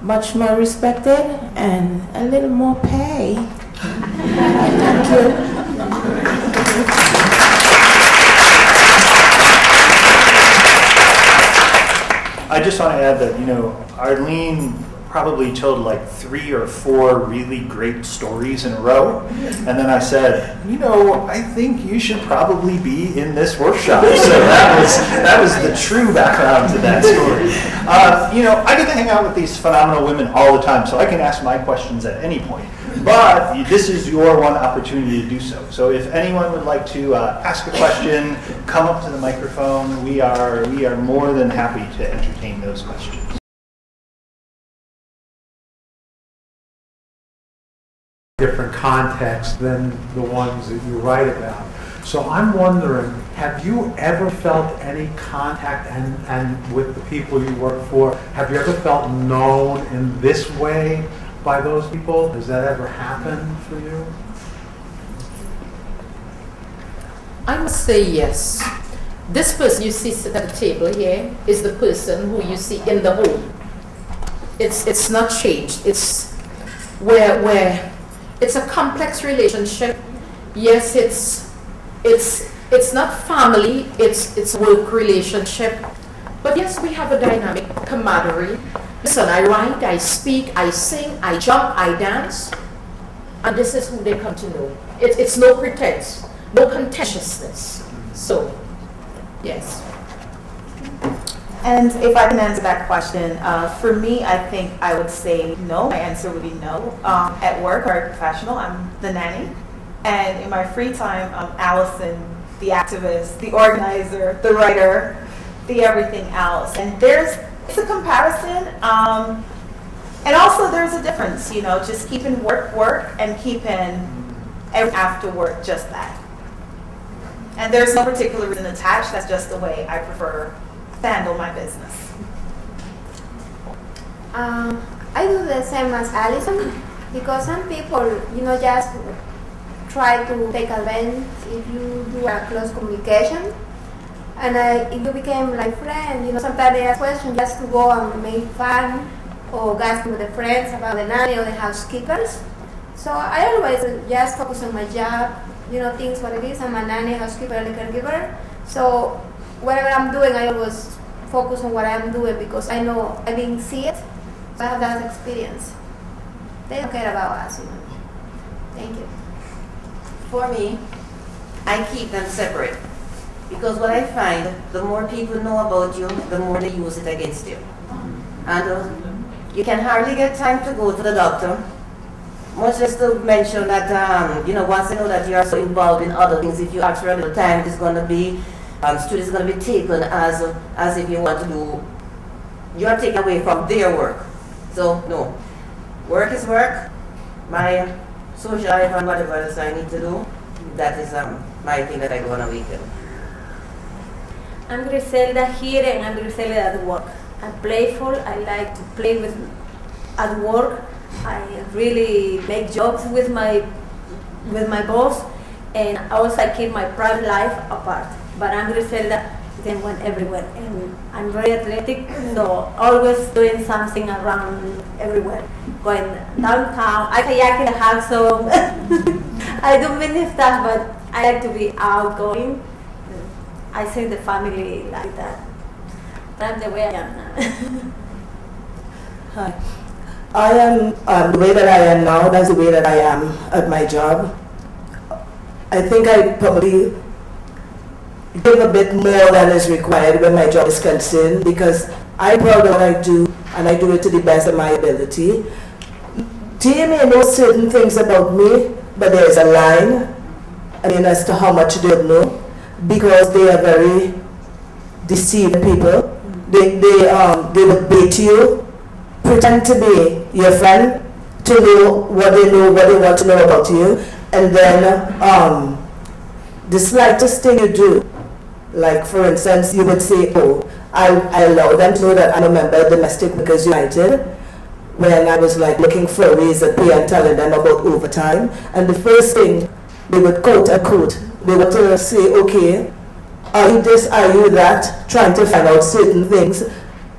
much more respected and a little more pay. Thank you. I just want to add that, you know, Arlene probably told like 3 or 4 really great stories in a row. And then I said, you know, I think you should probably be in this workshop. So that was the true background to that story. You know, I get to hang out with these phenomenal women all the time, so I can ask my questions at any point. But this is your one opportunity to do so. So if anyone would like to ask a question, come up to the microphone. We are more than happy to entertain those questions. Different context than the ones that you write about. So I'm wondering, have you ever felt any contact and with the people you work for? Have you ever felt known in this way by those people? Has that ever happened for you? I must say yes. This person you see sit at the table here is the person who you see in the home. It's not changed. It's where it's a complex relationship. Yes, it's not family, it's a work relationship. But yes, we have a dynamic camaraderie. Listen, I write, I speak, I sing, I jump, I dance, and this is who they come to know. It's no pretense, no contentiousness. So, yes. And if I can answer that question, for me, I think I would say no. My answer would be no. At work, or professional, I'm the nanny. And in my free time, I'm Allison, the activist, the organizer, the writer, the everything else. And it's a comparison. And also there's a difference, you know, just keeping work, and keeping everything after work just that. And there's no particular reason attached. That's just the way I prefer handle my business. I do the same as Allison, because some people, you know, just try to take advantage if you do a close communication, and if you became like friends, you know, sometimes they ask questions just to go and make fun or gossip with the friends about the nanny or the housekeepers. So I always just focus on my job, you know, things what it is. I'm a nanny, housekeeper, and a caregiver. So whatever I'm doing, I always focus on what I'm doing because I know I didn't see it, so I have that experience. They don't care about us, you know. Thank you. For me, I keep them separate because what I find, the more people know about you, the more they use it against you. And you can hardly get time to go to the doctor. Much less to mention that, you know, once you know that you are so involved in other things, if you ask for a little time, it's going to be students are going to be taken as if you want to do, you're taken away from their work. So no, work is work. My social life and whatever else I need to do, that is my thing that I do on a weekend. I'm Griselda here and I'm Griselda at work. I'm playful, I like to play with at work. I really make jokes with my boss, and also I keep my private life apart. But I'm Griselda, then went everywhere, and I'm very athletic, so always doing something around everywhere. Going downtown, I kayak in the house, so I do many stuff, but I like to be outgoing. I think the family like that. But I'm the way I am now. Hi. I am the way that I am now, that's the way that I am at my job. I think I probably give a bit more than is required when my job is concerned because I'm proud of what I do and I do it to the best of my ability. They may know certain things about me, but there is a line, I mean, as to how much they know because they are very deceived people. They would bait you pretend to be your friend, to know, what they want to know about you, and then the slightest thing you do, like for instance, you would say, oh, I allow them to know that I'm a member of Domestic Workers United, when I was like looking for ways at pay and telling them about overtime, and the first thing they would quote a quote, they would say, okay, are you this, are you that, trying to find out certain things.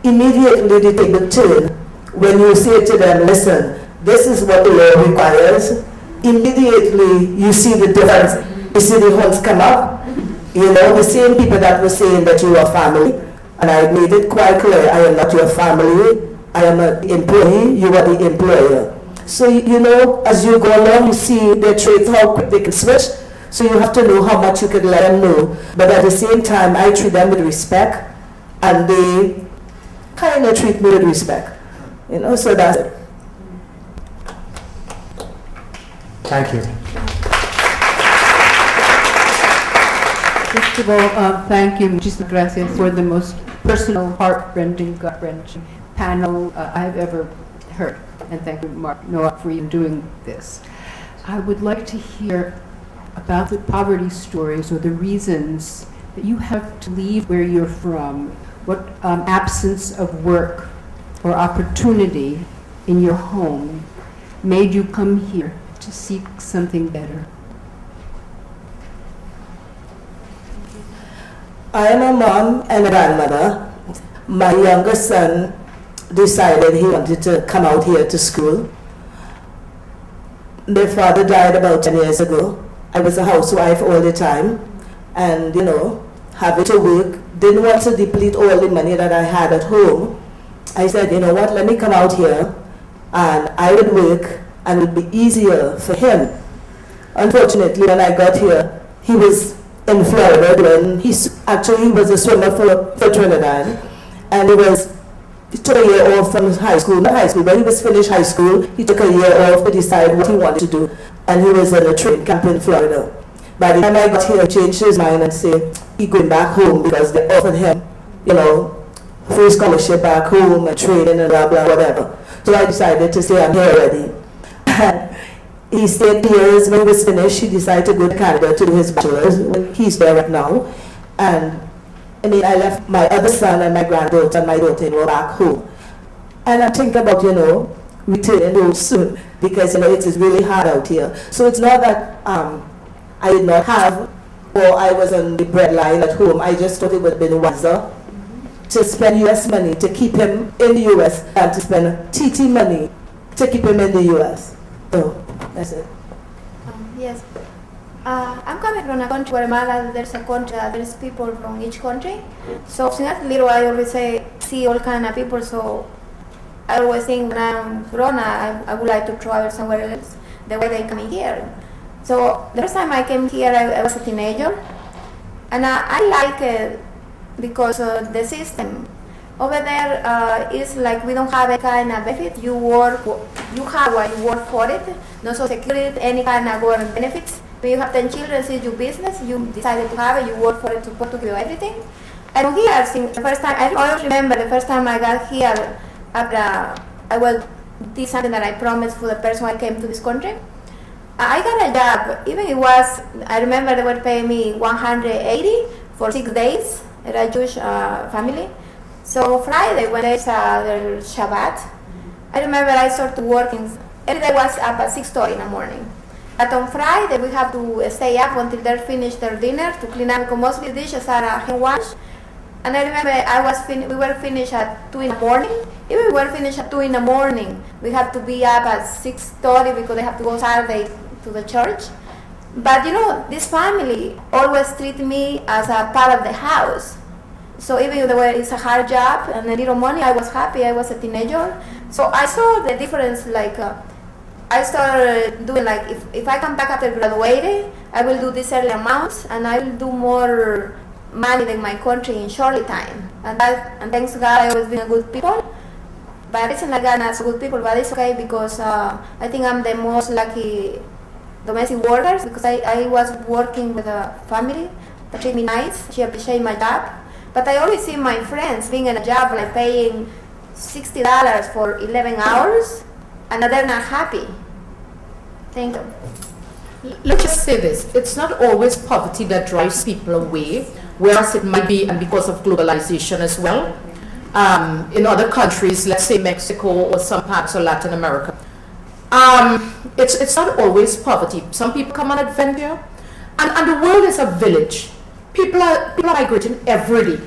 Immediately they take the turn when you say to them, listen, this is what the law requires. Immediately you see the difference, you see the horns come up, you know, the same people that were saying that you are family, and I made it quite clear, I am not your family, I am an employee, you are the employer. So, you know, as you go along, you see their traits, how quick they can switch, so you have to know how much you can let them know. But at the same time, I treat them with respect, and they kind of treat me with respect, you know, so that's it. Thank you. First of all, thank you, Mrs. Gracias, for the most personal, heart-rending, gut-wrenching panel I've ever heard. And thank you, Mark Nowak, for even doing this. I would like to hear about the poverty stories or the reasons that you have to leave where you're from, what absence of work or opportunity in your home made you come here to seek something better. I am a mom and a grandmother. My younger son decided he wanted to come out here to school. Their father died about 10 years ago. I was a housewife all the time, and you know, having to work, didn't want to deplete all the money that I had at home. I said, you know what, let me come out here and I would work and it would be easier for him. Unfortunately, when I got here, he was in Florida when he actually was a swimmer for Trinidad, and he was, he took a year off from high school, not high school, but he was finished high school. He took a year off to decide what he wanted to do, and he was in a training camp in Florida. By the time I got here, he changed his mind and said he's going back home because they offered him, you know, free scholarship back home and training and blah, blah, whatever. So I decided to say I'm here already. And he stayed 2 years. When he was finished, he decided to go to Canada to do his bachelor's. He's there right now. And I mean, I left my other son and my granddaughter and my daughter-in-law back home. And I think about, you know, returning home soon because, you know, it is really hard out here. So it's not that I did not have or I was on the breadline at home. I just thought it would have been wiser to spend U.S. money to keep him in the U.S. and to spend TT money to keep him in the U.S. So that's it. Yes. I'm coming from a country, Guatemala, there's a country, there's people from each country. So since I was little, I always see all kind of people, so I always think when I'm grown, I would like to travel somewhere else, the way they come here. So the first time I came here, I was a teenager, and I like it because the system over there is like we don't have any kind of benefit. You work, you have what you work for it, no social security, any kind of government benefits. When you have 10 children, it's your business, you decided to have it, you work for it, to do everything. And here, since the first time, I always remember the first time I got here, after I was did something that I promised for the person I came to this country. I got a job, even it was, I remember they were paying me $180 for 6 days at a Jewish family. So Friday, when it's Shabbat, I remember I started working, every day was up at 6:30 in the morning. But on Friday, we have to stay up until they finish their dinner to clean up, because mostly dishes are hand washed. And I remember we were finished at 2 in the morning. Even we were finished at 2 in the morning, we have to be up at 6:30 because they have to go Saturday to the church. But you know, this family always treat me as a part of the house. So even though it's a hard job and a little money, I was happy, I was a teenager. So I saw the difference, like, I started doing like, if I come back after graduating, I will do this early amounts and I will do more money than my country in short time. And thanks to God, I always been a good people. But it's not like I'm not so good people, but it's okay because I think I'm the most lucky domestic workers because I was working with a family that treated me nice. She appreciated my job. But I always see my friends being in a job like paying $60 for 11 hours, and they're not happy. Thank you. Let's just say this. It's not always poverty that drives people away, whereas it might be, and because of globalization as well. In other countries, let's say Mexico or some parts of Latin America, it's not always poverty. Some people come on adventure, and the world is a village. People are migrating every day.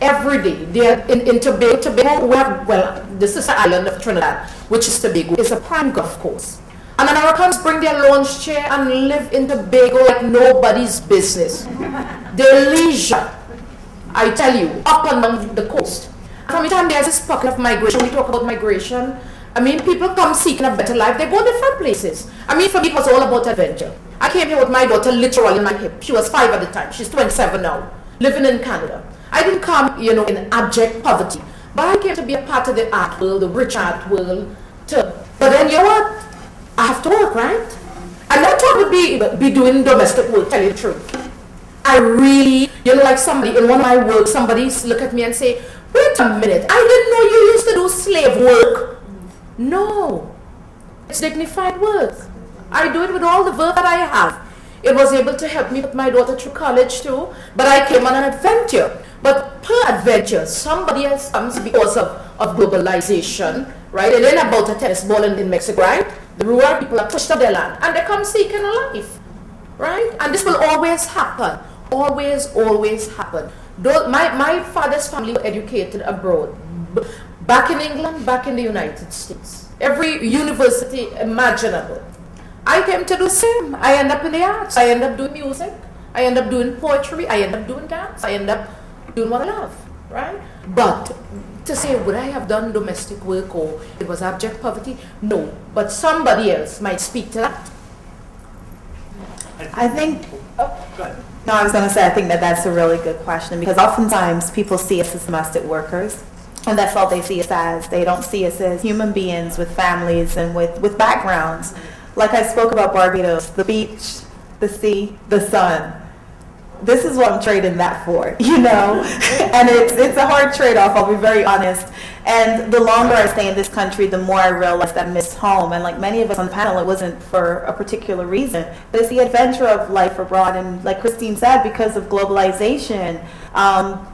Every day. They are in Tobago, where, well, this is the island of Trinidad, which is Tobago. It's a prime golf course. And Americans bring their lounge chair and live in Tobago like nobody's business. Their leisure, I tell you, up and down the coast. From the time there's this pocket of migration, we talk about migration. I mean, people come seeking a better life. They go different places. I mean, for me, it was all about adventure. I came here with my daughter literally in my hip. She was 5 at the time. She's 27 now, living in Canada. I didn't come, you know, in abject poverty. But I came to be a part of the art world, the rich art world, too. But then, you know what? I have to work, right? And that's what would be doing domestic work, tell you the truth. I really, you know, like somebody in one of my work, somebody look at me and say, wait a minute, I didn't know you used to do slave work. No, it's dignified work. I do it with all the verve that I have. It was able to help me put my daughter through college too, but I came on an adventure. But per adventure, somebody else comes because of globalization, right? It ain't about a tennis ball in Mexico, right? The rural people are pushed out their land, and they come seeking a life, right? And this will always happen. Always, always happen. Though my father's family were educated abroad. Back in England, back in the United States. Every university imaginable. I came to do the same. I end up in the arts. I end up doing music. I end up doing poetry. I end up doing dance. I end up doing what I love, right? But to say, would I have done domestic work or it was abject poverty? No, but somebody else might speak to that. I think, oh, go ahead. No, I was going to say, I think that that's a really good question, because oftentimes people see us as domestic workers. And that's all they see us as. They don't see us as human beings with families and with backgrounds. Like I spoke about Barbados, the beach, the sea, the sun. This is what I'm trading that for, you know? And it's a hard trade-off, I'll be very honest. And the longer I stay in this country, the more I realize that I miss home. And like many of us on the panel, it wasn't for a particular reason. But it's the adventure of life abroad. And like Christine said, because of globalization,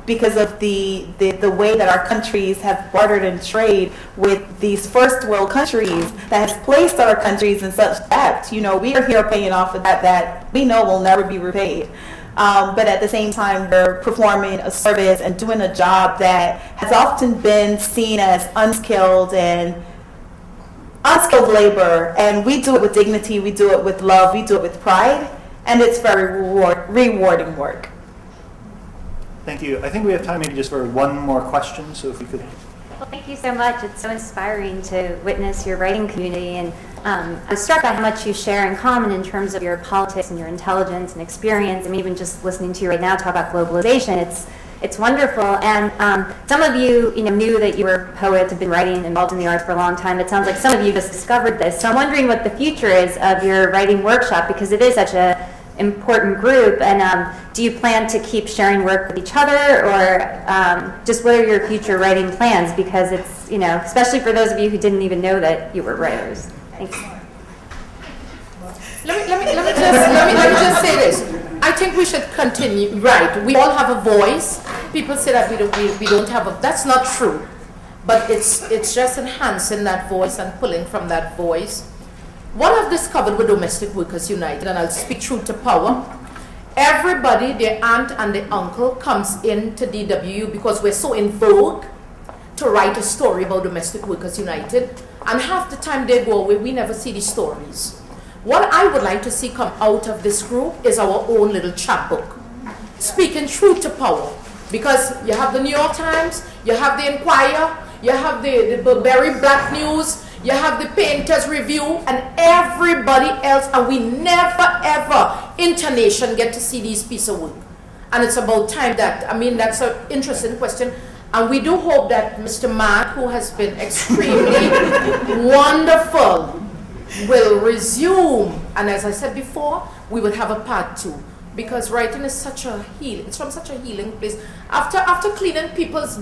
because of the way that our countries have bartered and trade with these first world countries that has placed our countries in such debt. You know, we are here paying off of debt that we know will never be repaid. But at the same time, we're performing a service and doing a job that has often been seen as unskilled and unskilled labor. And we do it with dignity, we do it with love, we do it with pride, and it's very rewarding work. Thank you. I think we have time maybe just for one more question, so if we could. Well, thank you so much. It's so inspiring to witness your writing community, and I'm struck by how much you share in common in terms of your politics and your intelligence and experience. I mean, even just listening to you right now talk about globalization, it's wonderful. And some of you, you know, knew that you were poets, have been writing, involved in the arts for a long time. It sounds like some of you just discovered this. So I'm wondering what the future is of your writing workshop, because it is such a important group. And do you plan to keep sharing work with each other, or just what are your future writing plans? Because it's, you know, especially for those of you who didn't even know that you were writers. Thanks. Let me just say this. I think we should continue. Right, we all have a voice. People say that we don't have a. That's not true. But it's just enhancing that voice and pulling from that voice. What I've discovered with Domestic Workers United, and I'll speak truth to power. Everybody, their aunt and their uncle, comes into DWU because we're so in vogue to write a story about Domestic Workers United. And half the time they go away, we never see these stories. What I would like to see come out of this group is our own little chapbook, speaking truth to power. Because you have the New York Times, you have the Enquirer, you have the Burberry Black News, you have the Painter's Review, and everybody else, and we never ever, internation, get to see these pieces of work. And it's about time that, I mean, that's an interesting question. And we do hope that Mr. Mark, who has been extremely wonderful, will resume. And as I said before, we will have a part 2, because writing is such a healing. It's from such a healing place. After cleaning people's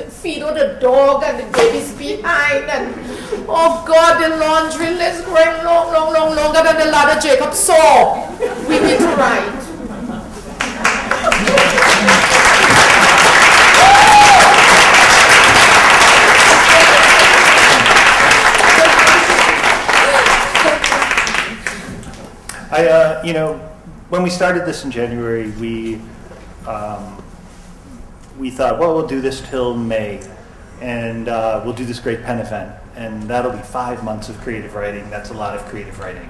feet of the dog and the baby's behind, and oh God, the laundry list growing long, long, long, longer than the ladder Jacob saw. We need to ride. You know, when we started this in January, we thought, well, we'll do this till May, and we'll do this great PEN event, and that'll be 5 months of creative writing. That's a lot of creative writing.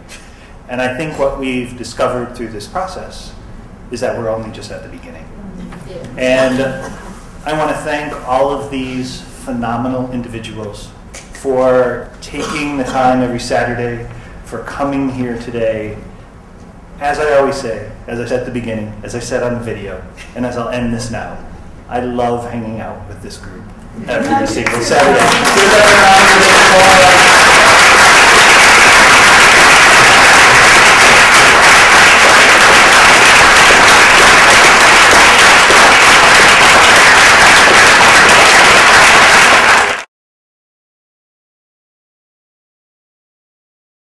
And I think what we've discovered through this process is that we're only just at the beginning. And I want to thank all of these phenomenal individuals for taking the time every Saturday, for coming here today. As I always say, as I said at the beginning, as I said on the video, and as I'll end this now, I love hanging out with this group every single Saturday.